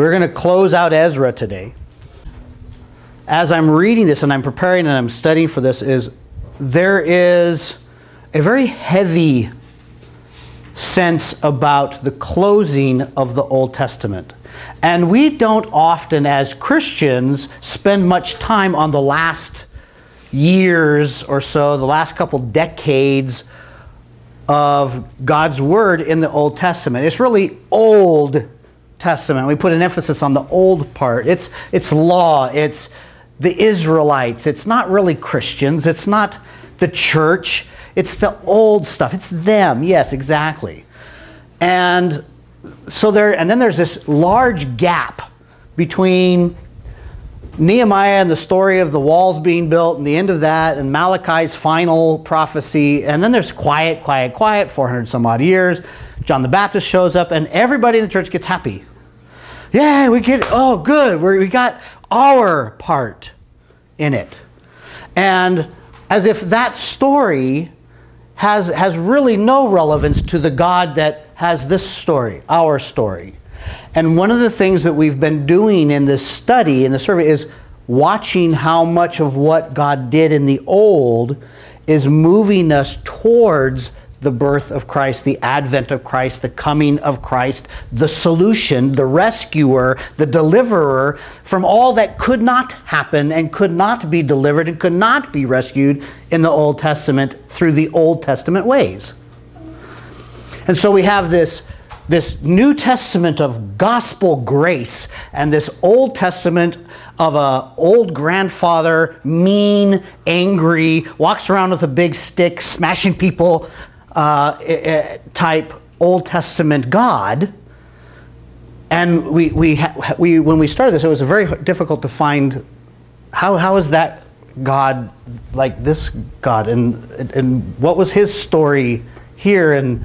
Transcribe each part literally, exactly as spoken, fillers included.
We're going to close out Ezra today. As I'm reading this and I'm preparing and I'm studying for this, is there is a very heavy sense about the closing of the Old Testament. And we don't often, as Christians, spend much time on the last years or so, the last couple decades of God's Word in the Old Testament. It's really Old Testament. We put an emphasis on the old part. It's, it's law. It's the Israelites. It's not really Christians. It's not the church. It's the old stuff. It's them. Yes, exactly. And so there, and then there's this large gap between Nehemiah and the story of the walls being built and the end of that and Malachi's final prophecy. And then there's quiet, quiet, quiet, four hundred some odd years. John the Baptist shows up and everybody in the church gets happy. Yeah, we get it. Oh, good. We're, we got our part in it. And as if that story has, has really no relevance to the God that has this story, our story. And one of the things that we've been doing in this study, in the survey, is watching how much of what God did in the old is moving us towards the birth of Christ, the advent of Christ, the coming of Christ, the solution, the rescuer, the deliverer from all that could not happen and could not be delivered and could not be rescued in the Old Testament through the Old Testament ways. And so we have this, this New Testament of gospel grace and this Old Testament of an old grandfather, mean, angry, walks around with a big stick, smashing people, Uh, type Old Testament God. And we, we, ha we, when we started this, it was very difficult to find how, how is that God like this God, and, and what was his story here and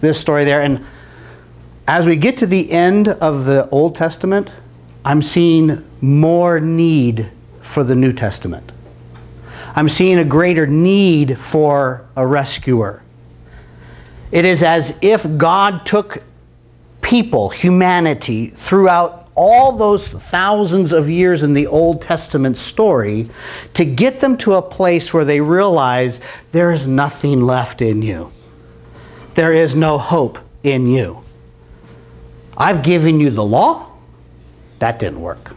this story there. And as we get to the end of the Old Testament, I'm seeing more need for the New Testament. I'm seeing a greater need for a rescuer. It is as if God took people, humanity, throughout all those thousands of years in the Old Testament story to get them to a place where they realize there is nothing left in you. There is no hope in you. I've given you the law. That didn't work.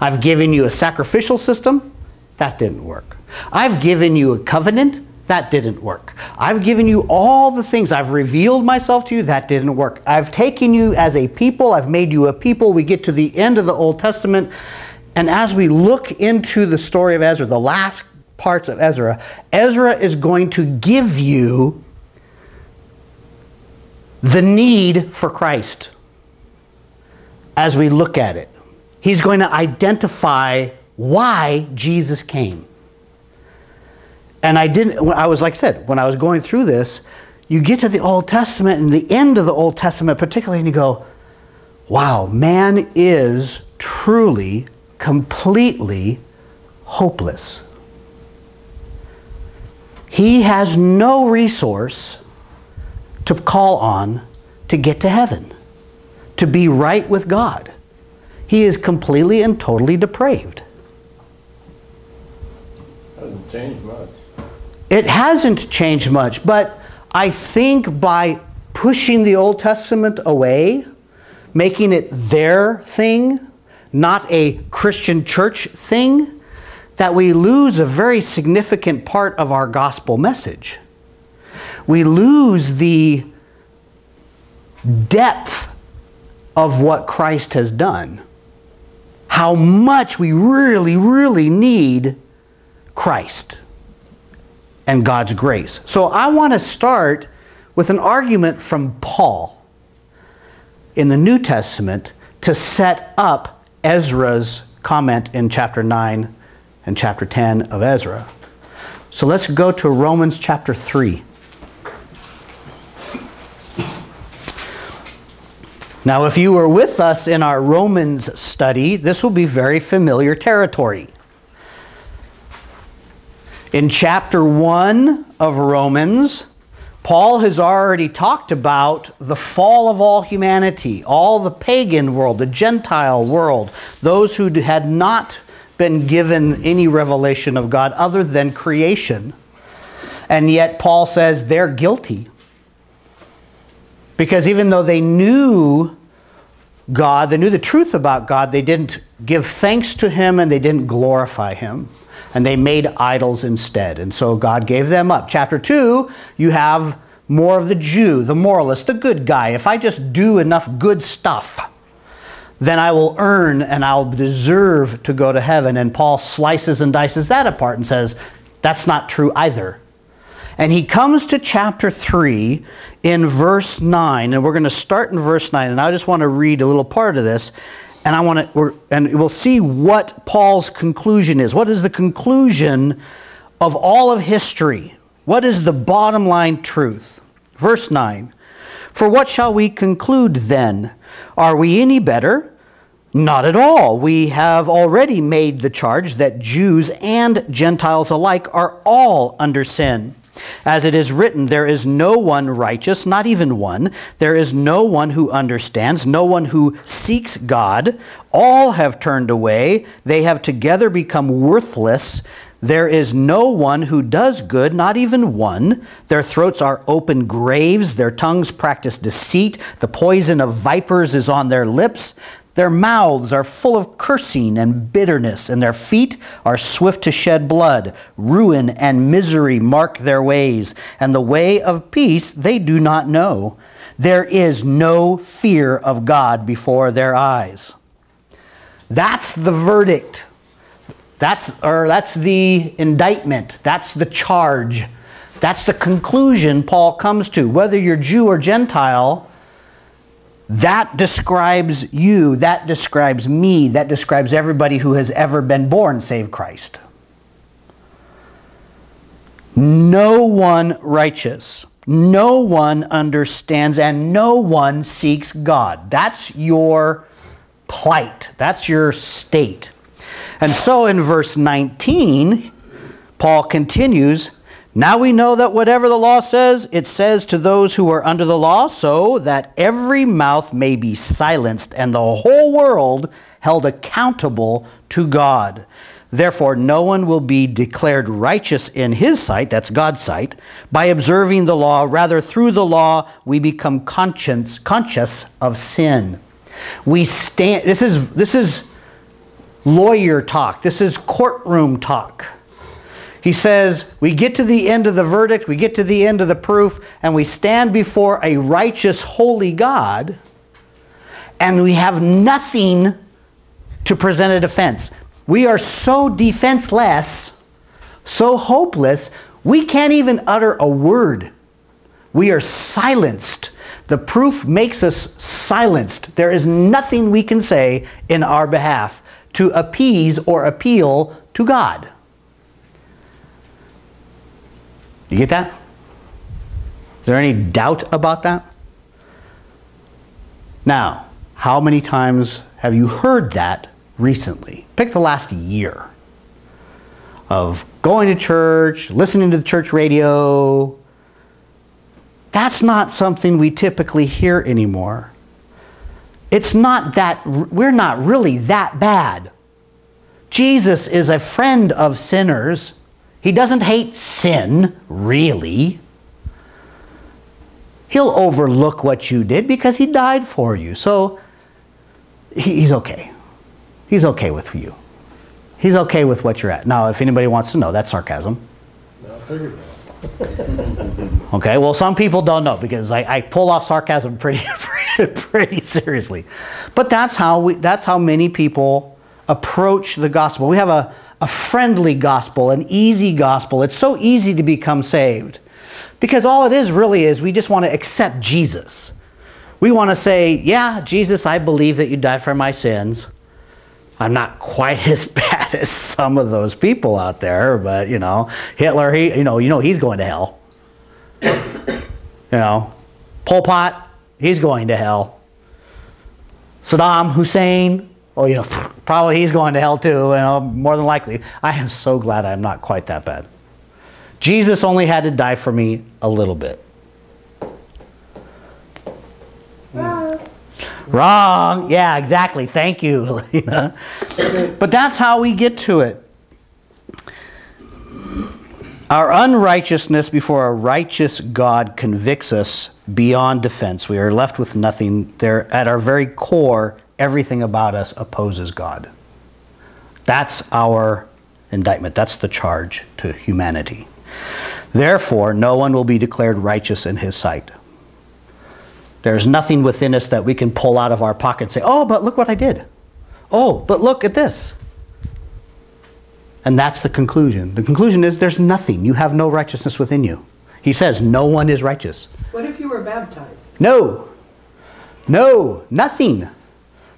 I've given you a sacrificial system. That didn't work. I've given you a covenant. That didn't work. I've given you all the things. I've revealed myself to you. That didn't work. I've taken you as a people. I've made you a people. We get to the end of the Old Testament. And as we look into the story of Ezra, the last parts of Ezra, Ezra is going to give you the need for Christ as we look at it. He's going to identify why Jesus came. And I didn't, I was, like I said, when I was going through this, you get to the Old Testament and the end of the Old Testament particularly, and you go, wow, man is truly, completely hopeless. He has no resource to call on to get to heaven, to be right with God. He is completely and totally depraved. Doesn't change much. It hasn't changed much, but I think by pushing the Old Testament away, making it their thing, not a Christian church thing, that we lose a very significant part of our gospel message. We lose the depth of what Christ has done, how much we really, really need Christ and God's grace. So I want to start with an argument from Paul in the New Testament to set up Ezra's comment in chapter nine and chapter ten of Ezra. So let's go to Romans chapter three. Now, if you were with us in our Romans study, this will be very familiar territory. In chapter one of Romans, Paul has already talked about the fall of all humanity, all the pagan world, the Gentile world, those who had not been given any revelation of God other than creation. And yet Paul says they're guilty. Because even though they knew God, they knew the truth about God, they didn't give thanks to Him and they didn't glorify Him. And they made idols instead. And so God gave them up. Chapter two, you have more of the Jew, the moralist, the good guy. If I just do enough good stuff, then I will earn and I'll deserve to go to heaven. And Paul slices and dices that apart and says, that's not true either. And he comes to chapter three in verse nine. And we're going to start in verse nine. And I just want to read a little part of this. And I want to, we're, and we'll see what Paul's conclusion is. What is the conclusion of all of history? What is the bottom line truth? Verse nine, for what shall we conclude then? Are we any better? Not at all. We have already made the charge that Jews and Gentiles alike are all under sin. As it is written, there is no one righteous, not even one. There is no one who understands, no one who seeks God. All have turned away. They have together become worthless. There is no one who does good, not even one. Their throats are open graves. Their tongues practice deceit. The poison of vipers is on their lips. Their mouths are full of cursing and bitterness, and their feet are swift to shed blood. Ruin and misery mark their ways, and the way of peace they do not know. There is no fear of God before their eyes. That's the verdict. That's, or that's the indictment. That's the charge. That's the conclusion Paul comes to. Whether you're Jew or Gentile, that describes you, that describes me, that describes everybody who has ever been born save Christ. No one righteous, no one understands, and no one seeks God. That's your plight. That's your state. And so in verse nineteen, Paul continues, now we know that whatever the law says, it says to those who are under the law, so that every mouth may be silenced and the whole world held accountable to God. Therefore, no one will be declared righteous in his sight, that's God's sight, by observing the law. Rather, through the law, we become conscience, conscious of sin. We stand, this is, this is lawyer talk. This is courtroom talk. He says, we get to the end of the verdict, we get to the end of the proof, and we stand before a righteous, holy God, and we have nothing to present a defense. We are so defenseless, so hopeless, we can't even utter a word. We are silenced. The proof makes us silenced. There is nothing we can say in our behalf to appease or appeal to God. You get that? Is there any doubt about that? Now, how many times have you heard that recently? Pick the last year of going to church, listening to the church radio. That's not something we typically hear anymore. It's not that, we're not really that bad. Jesus is a friend of sinners. He doesn't hate sin, really. He'll overlook what you did because he died for you. So he's okay. He's okay with you. He's okay with what you're at. Now, if anybody wants to know, that's sarcasm. No, I figured that. Okay, well, some people don't know because I, I pull off sarcasm pretty, pretty, pretty seriously. But that's how, we, that's how many people approach the gospel. We have a... A friendly gospel, an easy gospel. It's so easy to become saved because all it is really is we just want to accept Jesus. We want to say, yeah, Jesus, I believe that you died for my sins. I'm not quite as bad as some of those people out there, but you know, Hitler, he, you know, you know, he's going to hell. You know, Pol Pot, he's going to hell. Saddam Hussein, oh, you know, probably he's going to hell too, you know, more than likely. I am so glad I'm not quite that bad. Jesus only had to die for me a little bit. Wrong. Yeah, exactly. Thank you. You know? But that's how we get to it. Our unrighteousness before a righteous God convicts us beyond defense. We are left with nothing. There, at our very core, everything about us opposes God. That's our indictment. That's the charge to humanity. Therefore, no one will be declared righteous in his sight. There's nothing within us that we can pull out of our pocket and say, oh, but look what I did. Oh, but look at this. And that's the conclusion. The conclusion is there's nothing. You have no righteousness within you. He says no one is righteous. What if you were baptized? No. No. Nothing.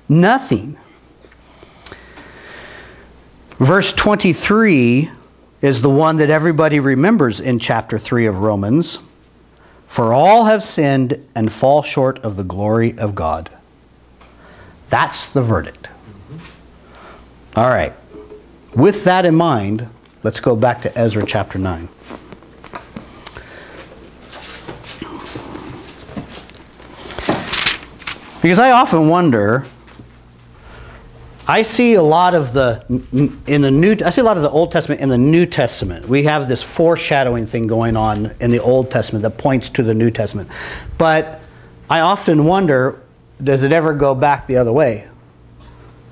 Nothing. Verse twenty-three is the one that everybody remembers in chapter three of Romans. For all have sinned and fall short of the glory of God. That's the verdict. Mm-hmm. All right. With that in mind, let's go back to Ezra chapter nine. Because I often wonder, I see a lot of the in the New I see a lot of the Old Testament in the New Testament. We have this foreshadowing thing going on in the Old Testament that points to the New Testament. But I often wonder, does it ever go back the other way?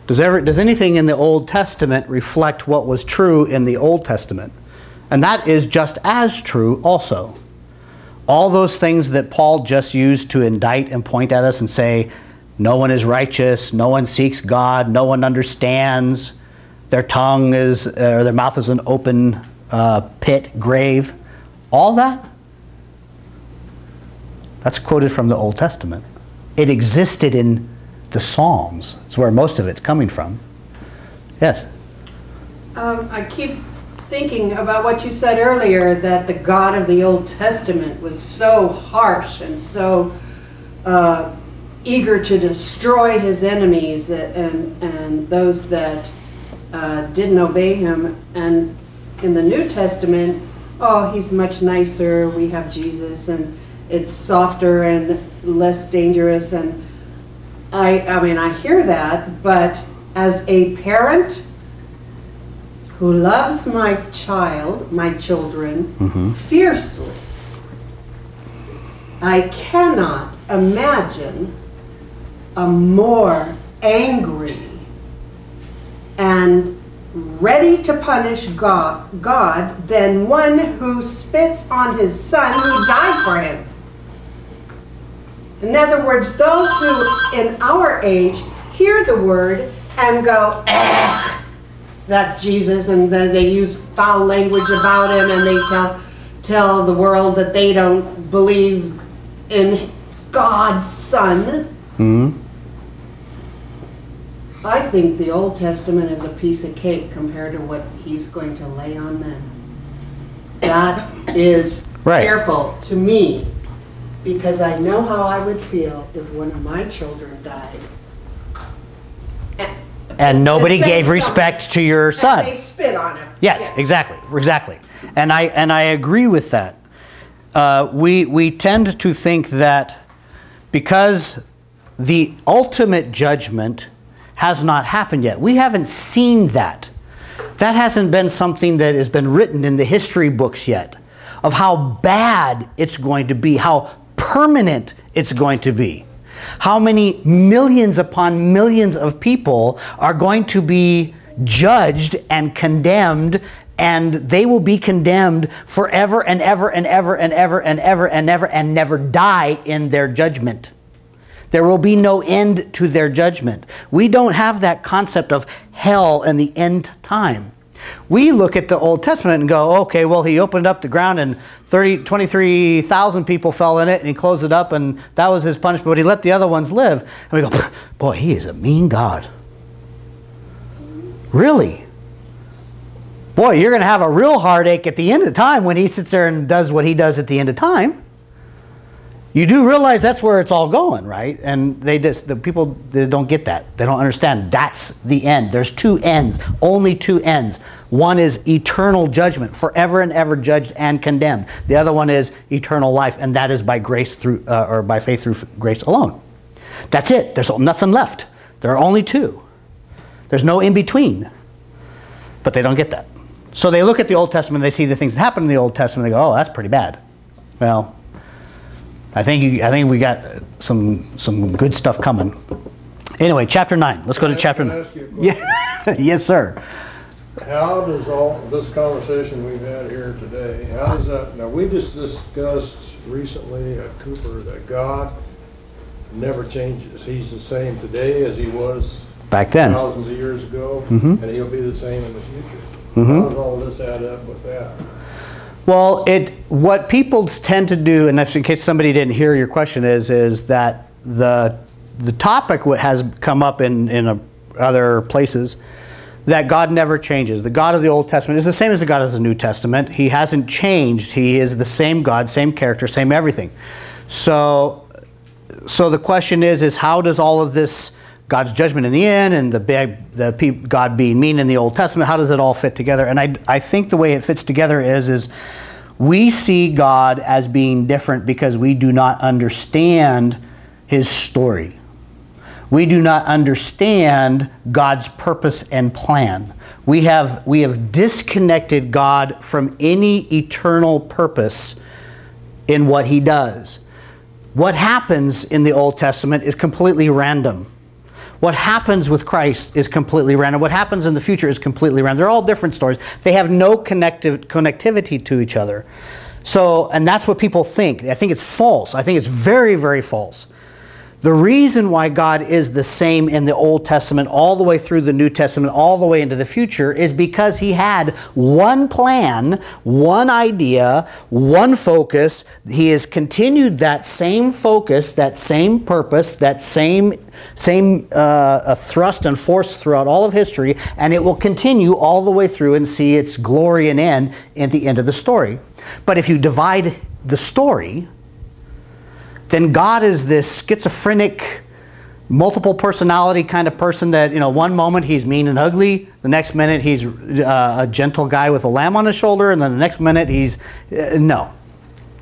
Does, ever, does anything in the Old Testament reflect what was true in the Old Testament? And that is just as true also. All those things that Paul just used to indict and point at us and say, no one is righteous, no one seeks God, no one understands, their tongue is, or their mouth is an open uh, pit, grave, all that, that's quoted from the Old Testament. It existed in the Psalms. It's where most of it's coming from. Yes? Um, I keep thinking about what you said earlier, that the God of the Old Testament was so harsh and so uh, eager to destroy his enemies and, and those that uh, didn't obey him. And in the New Testament, oh, he's much nicer. We have Jesus, and it's softer and less dangerous. And I, I mean, I hear that, but as a parent who loves my child, my children, mm-hmm. fiercely, I cannot imagine a more angry and ready to punish God, God than one who spits on his son who died for him. In other words, those who, in our age, hear the word and go, ah, that Jesus, and then they use foul language about him, and they tell, tell the world that they don't believe in God's Son. Mm-hmm. I think the Old Testament is a piece of cake compared to what he's going to lay on them. That is right. Fearful to me. Because I know how I would feel if one of my children died. And, and nobody gave respect to your son. They spit on him. Yes, yeah. exactly, exactly. And I, and I agree with that. Uh, we, we tend to think that because the ultimate judgment has not happened yet, we haven't seen that. That hasn't been something that has been written in the history books yet, of how bad it's going to be, how permanent it's going to be. How many millions upon millions of people are going to be judged and condemned, and they will be condemned forever and ever and ever and ever and ever and ever and never die in their judgment. There will be no end to their judgment. We don't have that concept of hell and the end time. We look at the Old Testament and go, okay, well, he opened up the ground and twenty-three thousand people fell in it, and he closed it up, and that was his punishment, but he let the other ones live. And we go, boy, he is a mean God. Really? Boy, you're going to have a real heartache at the end of time when he sits there and does what he does at the end of time. You do realize that's where it's all going, right? And they just, the people they don't get that. They don't understand that's the end. There's two ends, only two ends. One is eternal judgment, forever and ever judged and condemned. The other one is eternal life, and that is by grace through, uh, or by faith through grace alone. That's it. There's nothing left. There are only two. There's no in between. But they don't get that. So they look at the Old Testament, they see the things that happen in the Old Testament, they go, oh, that's pretty bad. Well, I think, you, I think we got some, some good stuff coming. Anyway, chapter nine. Let's go to chapter nine. Yeah. Yes, sir. How does all this conversation we've had here today, how does that, now we just discussed recently at Cooper that God never changes. He's the same today as he was back then, thousands of years ago, mm-hmm. and he'll be the same in the future. Mm-hmm. How does all this add up with that? Well, it what people tend to do, and in case somebody didn't hear your question, is is that the the topic has come up in in a, other places that God never changes. The God of the Old Testament is the same as the God of the New Testament. He hasn't changed. He is the same God, same character, same everything. So, so the question is is how does all of this, God's judgment in the end and the, the God being mean in the Old Testament, how does it all fit together? And I, I think the way it fits together is, is we see God as being different because we do not understand his story. We do not understand God's purpose and plan. We have, we have disconnected God from any eternal purpose in what he does. What happens in the Old Testament is completely random. What happens with Christ is completely random. What happens in the future is completely random. They're all different stories. They have no connective, connectivity to each other. So, and that's what people think. I think it's false. I think it's very, very false. The reason why God is the same in the Old Testament all the way through the New Testament, all the way into the future, is because he had one plan, one idea, one focus. He has continued that same focus, that same purpose, that same same uh, thrust and force throughout all of history, and it will continue all the way through and see its glory and end at the end of the story. But if you divide the story, then God is this schizophrenic, multiple personality kind of person that, you know, one moment he's mean and ugly, the next minute he's uh, a gentle guy with a lamb on his shoulder, and then the next minute he's, uh, no,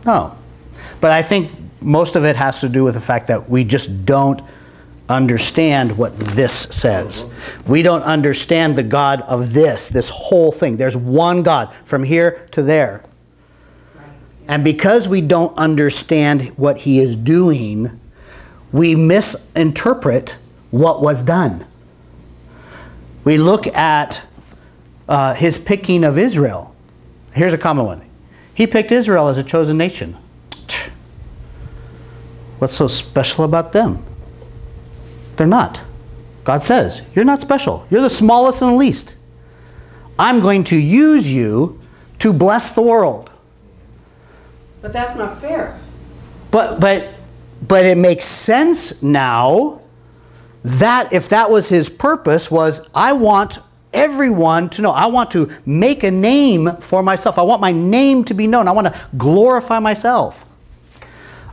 no. But I think most of it has to do with the fact that we just don't understand what this says. We don't understand the God of this, this whole thing. There's one God from here to there. And because we don't understand what he is doing, we misinterpret what was done. We look at uh, his picking of Israel. Here's a common one. He picked Israel as a chosen nation. What's so special about them? They're not. God says, you're not special. You're the smallest and the least. I'm going to use you to bless the world. But that's not fair. But but but it makes sense now that if that was his purpose, was I want everyone to know. I want to make a name for myself. I want my name to be known. I want to glorify myself.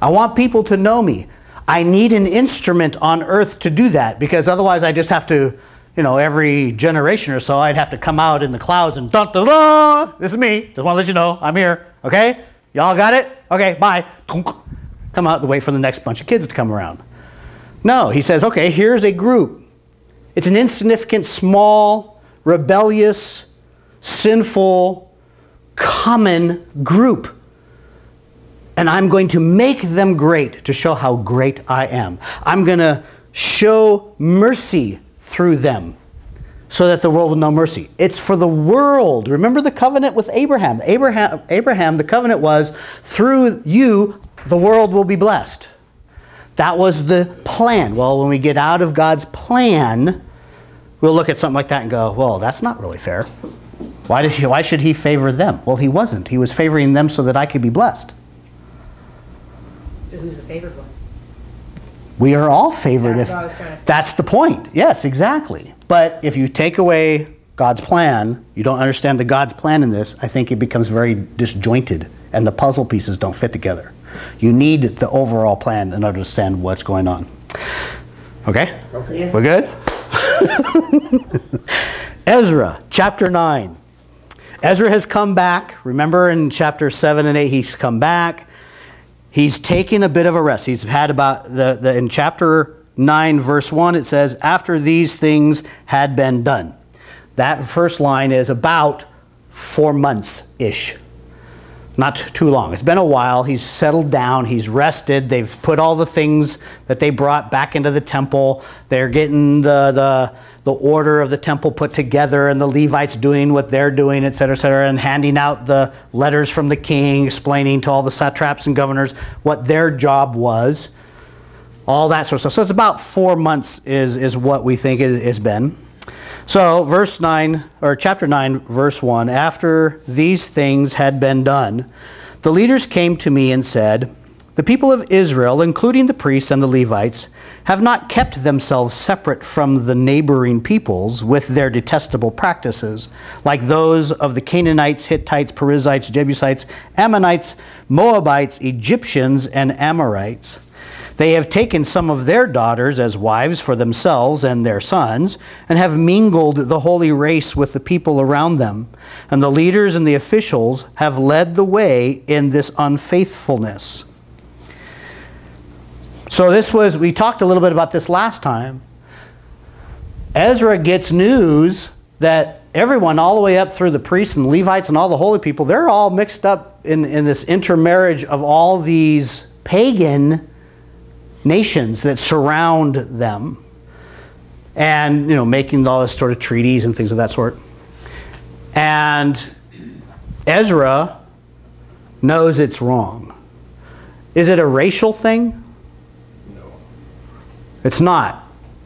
I want people to know me. I need an instrument on earth to do that, because otherwise I just have to, you know, every generation or so I'd have to come out in the clouds and dun, dun, dun, dun, this is me. Just want to let you know I'm here. Okay? Y'all got it? Okay, bye. Come out and wait for the next bunch of kids to come around. No, he says, okay, here's a group. It's an insignificant, small, rebellious, sinful, common group. And I'm going to make them great to show how great I am. I'm going to show mercy through them, so that the world will know mercy. It's for the world. Remember the covenant with Abraham. Abraham, Abraham, the covenant was, through you, the world will be blessed. That was the plan. Well, when we get out of God's plan, we'll look at something like that and go, well, that's not really fair. Why did he, why should he favor them? Well, he wasn't. He was favoring them so that I could be blessed. So who's the favored one? We are all favored. That's, if, what I was trying to say. That's the point. Yes, exactly. But if you take away God's plan, you don't understand the God's plan in this, I think it becomes very disjointed and the puzzle pieces don't fit together. You need the overall plan in order to understand what's going on. Okay? Okay. Yeah. We're good? Ezra, chapter nine. Ezra has come back. Remember in chapter seven and eight, he's come back. He's taken a bit of a rest. He's had about, the, the in chapter nine verse one, it says, after these things had been done. That first line is about four months-ish. Not too long. It's been a while. He's settled down. He's rested. They've put all the things that they brought back into the temple. They're getting the, the, the order of the temple put together, and the Levites doing what they're doing, et cetera, et cetera, and handing out the letters from the king, explaining to all the satraps and governors what their job was, all that sort of stuff. So it's about four months is, is what we think it has been. So verse nine, or chapter nine, verse one, after these things had been done, the leaders came to me and said, the people of Israel, including the priests and the Levites, have not kept themselves separate from the neighboring peoples with their detestable practices, like those of the Canaanites, Hittites, Perizzites, Jebusites, Ammonites, Moabites, Egyptians, and Amorites. They have taken some of their daughters as wives for themselves and their sons, and have mingled the holy race with the people around them. And the leaders and the officials have led the way in this unfaithfulness. So this was, we talked a little bit about this last time. Ezra gets news that everyone all the way up through the priests and Levites and all the holy people, they're all mixed up in, in this intermarriage of all these pagan nations that surround them, and you know, making all this sort of treaties and things of that sort. And Ezra knows it's wrong. Is it a racial thing? No. It's not.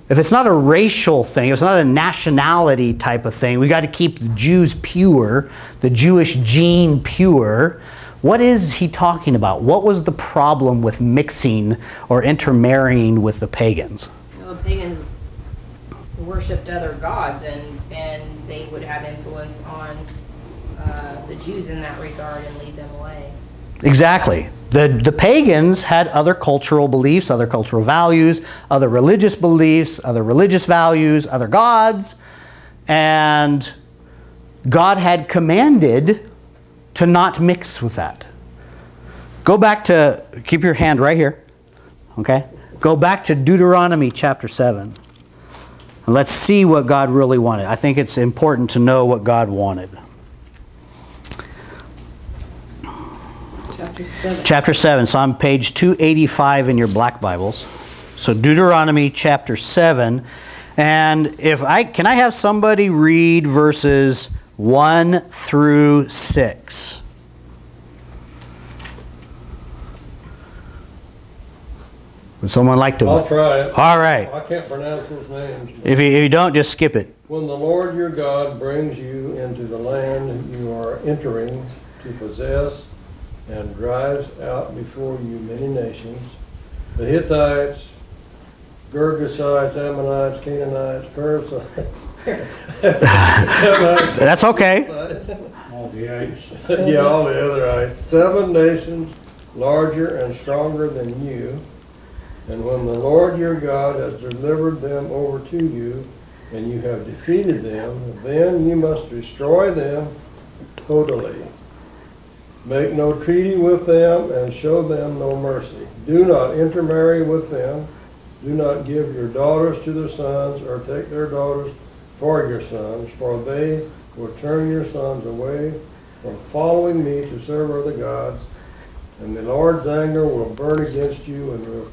If it's not a racial thing, if it's not a nationality type of thing, we got to keep the Jews pure, the Jewish gene pure. What is he talking about? What was the problem with mixing or intermarrying with the pagans? Well, the pagans worshipped other gods, and, and they would have influence on uh, the Jews in that regard and lead them away. Exactly. The, the pagans had other cultural beliefs, other cultural values, other religious beliefs, other religious values, other gods. And God had commanded to not mix with that. Go back to, keep your hand right here, okay? Go back to Deuteronomy chapter seven. And let's see what God really wanted. I think it's important to know what God wanted. Chapter seven. Chapter seven, so I'm page two eighty-five in your black Bibles. So Deuteronomy chapter seven. And if I, can I have somebody read verses one through six. Would someone like to? I'll try it. All right. I can't pronounce those names. If you, if you don't, just skip it. When the Lord your God brings you into the land you are entering to possess, and drives out before you many nations, the Hittites, Gergesites, Ammonites, Canaanites, Perizzites. Ammonites, that's okay. All the ites. Yeah, all the other ites. Seven nations larger and stronger than you. And when the Lord your God has delivered them over to you, and you have defeated them, then you must destroy them totally. Make no treaty with them, and show them no mercy. Do not intermarry with them. Do not give your daughters to their sons, or take their daughters for your sons, for they will turn your sons away from following me to serve other gods, and the Lord's anger will burn against you and will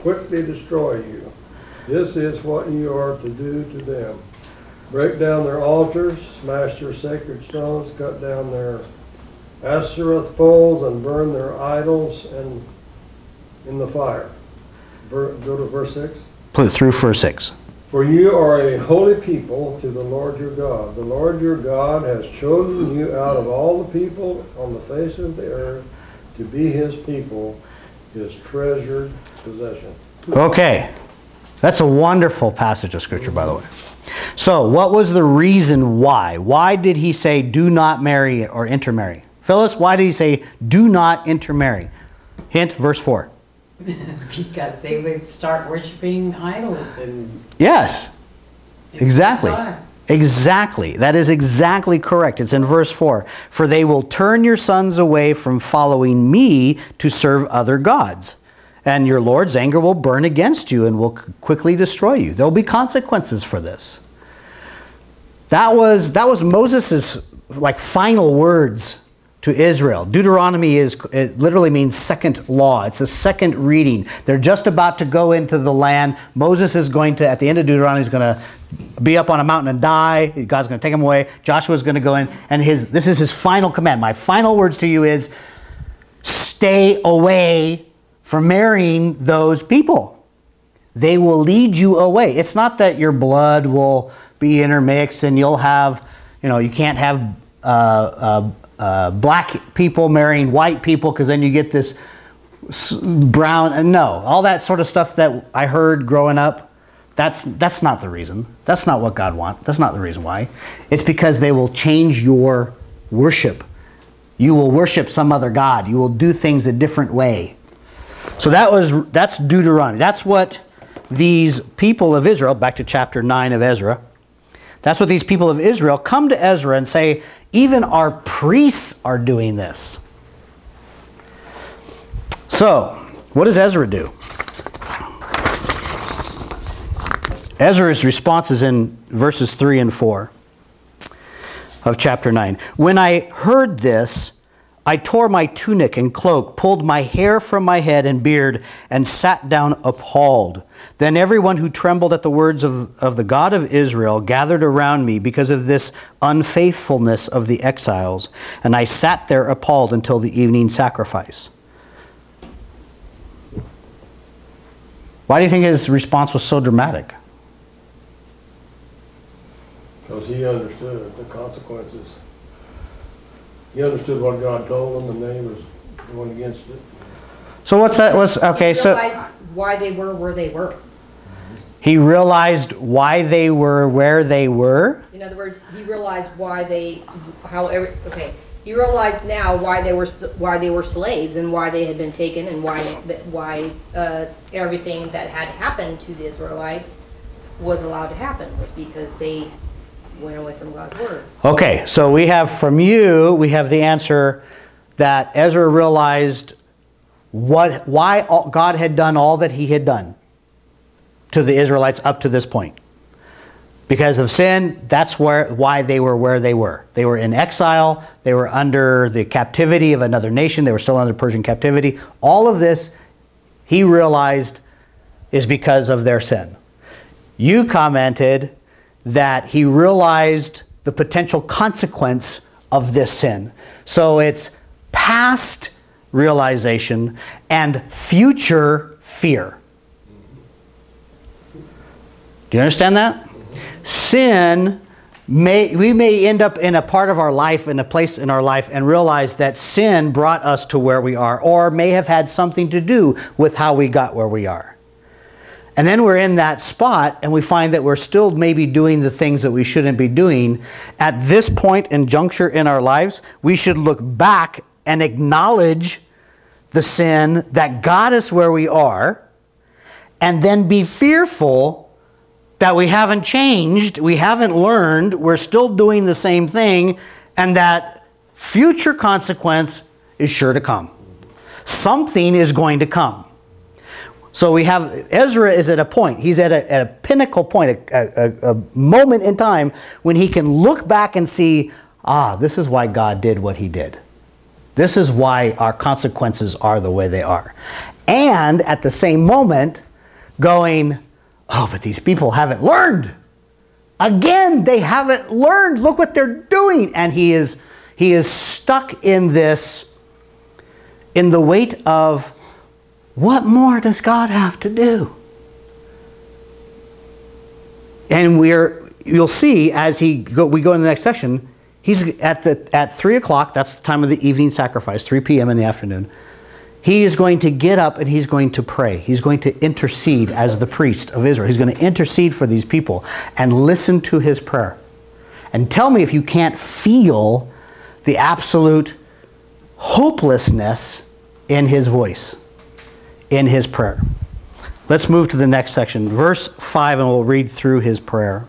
quickly destroy you. This is what you are to do to them. Break down their altars, smash their sacred stones, cut down their Asherah poles, and burn their idols and in the fire. Go to verse six. Put it through verse six. For you are a holy people to the Lord your God. The Lord your God has chosen you out of all the people on the face of the earth to be his people, his treasured possession. Okay. That's a wonderful passage of Scripture, by the way. So what was the reason why? Why did he say do not marry or intermarry? Phyllis, why did he say do not intermarry? Hint, verse four. Because they would start worshiping idols. And yes, exactly. Exactly. That is exactly correct. It's in verse four. For they will turn your sons away from following me to serve other gods. and your Lord's anger will burn against you and will quickly destroy you. There will be consequences for this. That was, that was Moses' like final words to Israel. Deuteronomy is, it literally means second law. It's a second reading. They're just about to go into the land. Moses is going to, at the end of Deuteronomy, is going to be up on a mountain and die. God's going to take him away. Joshua's going to go in, and his, this is his final command. My final words to you is, stay away from marrying those people. They will lead you away. It's not that your blood will be intermixed and you'll have, you know, you can't have uh, uh, Uh, black people marrying white people because then you get this brown, and no, all that sort of stuff that I heard growing up, that's that's not the reason. That's not what God wants. That's not the reason why. It's because they will change your worship. You will worship some other god. You will do things a different way. So that was, that's Deuteronomy. That's what these people of Israel, back to chapter nine of Ezra, that's what these people of Israel come to Ezra and say, even our priests are doing this. So, what does Ezra do? Ezra's response is in verses three and four of chapter nine. When I heard this, I tore my tunic and cloak, pulled my hair from my head and beard, and sat down appalled. Then everyone who trembled at the words of, of the God of Israel gathered around me because of this unfaithfulness of the exiles, and I sat there appalled until the evening sacrifice. Why do you think his response was so dramatic? Because he understood the consequences. He understood what God told them, and they was going against it. So what's that? Was okay. He realized so why they were where they were. He realized why they were where they were. In other words, he realized why they, however, okay. He realized now why they were why they were slaves and why they had been taken and why why uh, everything that had happened to the Israelites was allowed to happen was because they went away from God's word. Okay, so we have from you, we have the answer that Ezra realized what, why all, God had done all that he had done to the Israelites up to this point. Because of sin, that's where, why they were where they were. They were in exile, they were under the captivity of another nation, they were still under Persian captivity. All of this, he realized, is because of their sin. You commented that he realized the potential consequence of this sin. So it's past realization and future fear. Do you understand that? Sin, may, we may end up in a part of our life, in a place in our life, and realize that sin brought us to where we are, or may have had something to do with how we got where we are. And then we're in that spot and we find that we're still maybe doing the things that we shouldn't be doing. At this point and juncture in our lives, we should look back and acknowledge the sin that got us where we are, and then be fearful that we haven't changed, we haven't learned, we're still doing the same thing, and that future consequence is sure to come. Something is going to come. So we have, Ezra is at a point, he's at a, at a pinnacle point, a, a, a moment in time when he can look back and see, ah, this is why God did what he did. This is why our consequences are the way they are. And at the same moment, going, oh, but these people haven't learned. Again, they haven't learned. Look what they're doing. And he is, he is stuck in this, in the weight of, what more does God have to do? And we're, you'll see as he go, we go in the next section, he's at, the, at three o'clock, that's the time of the evening sacrifice, three p m in the afternoon. He is going to get up and he's going to pray. He's going to intercede as the priest of Israel. He's going to intercede for these people and listen to his prayer. And tell me if you can't feel the absolute hopelessness in his voice, in his prayer. Let's move to the next section, verse five, and we'll read through his prayer.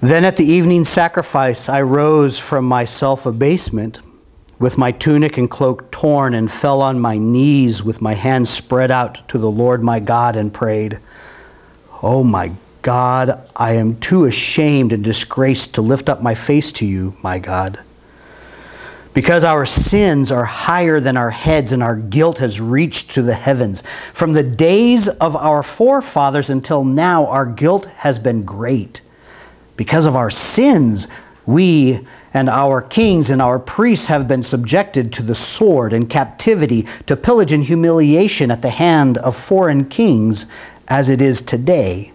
Then at the evening sacrifice I rose from my self-abasement with my tunic and cloak torn and fell on my knees with my hands spread out to the Lord my God and prayed, "Oh my God, I am too ashamed and disgraced to lift up my face to you, my God. Because our sins are higher than our heads and our guilt has reached to the heavens. From the days of our forefathers until now, our guilt has been great. Because of our sins, we and our kings and our priests have been subjected to the sword and captivity, to pillage and humiliation at the hand of foreign kings, as it is today.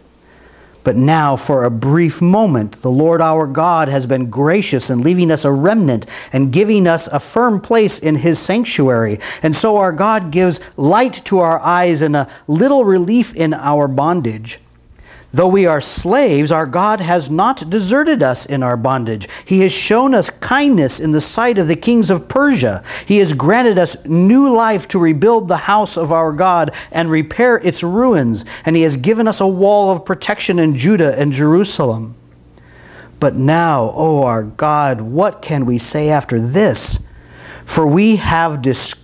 But now, for a brief moment, the Lord our God has been gracious in leaving us a remnant and giving us a firm place in his sanctuary. And so our God gives light to our eyes and a little relief in our bondage. Though we are slaves, our God has not deserted us in our bondage. He has shown us kindness in the sight of the kings of Persia. He has granted us new life to rebuild the house of our God and repair its ruins. And he has given us a wall of protection in Judah and Jerusalem. But now, O our God, what can we say after this? For we have discovered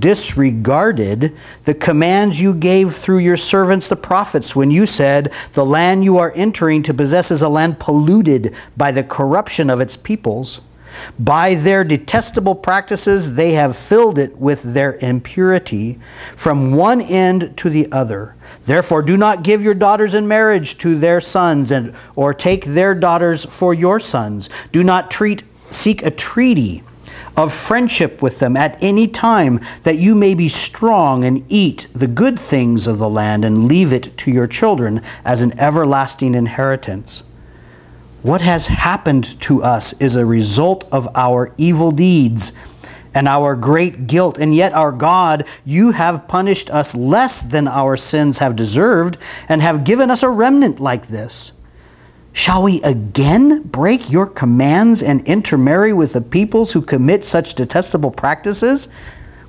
disregarded the commands you gave through your servants the prophets when you said, 'The land you are entering to possess is a land polluted by the corruption of its peoples. By their detestable practices they have filled it with their impurity from one end to the other. Therefore do not give your daughters in marriage to their sons, and or take their daughters for your sons. Do not treat seek a treaty of friendship with them at any time, that you may be strong and eat the good things of the land and leave it to your children as an everlasting inheritance. What has happened to us is a result of our evil deeds and our great guilt, and yet our God, you have punished us less than our sins have deserved and have given us a remnant like this. Shall we again break your commands and intermarry with the peoples who commit such detestable practices?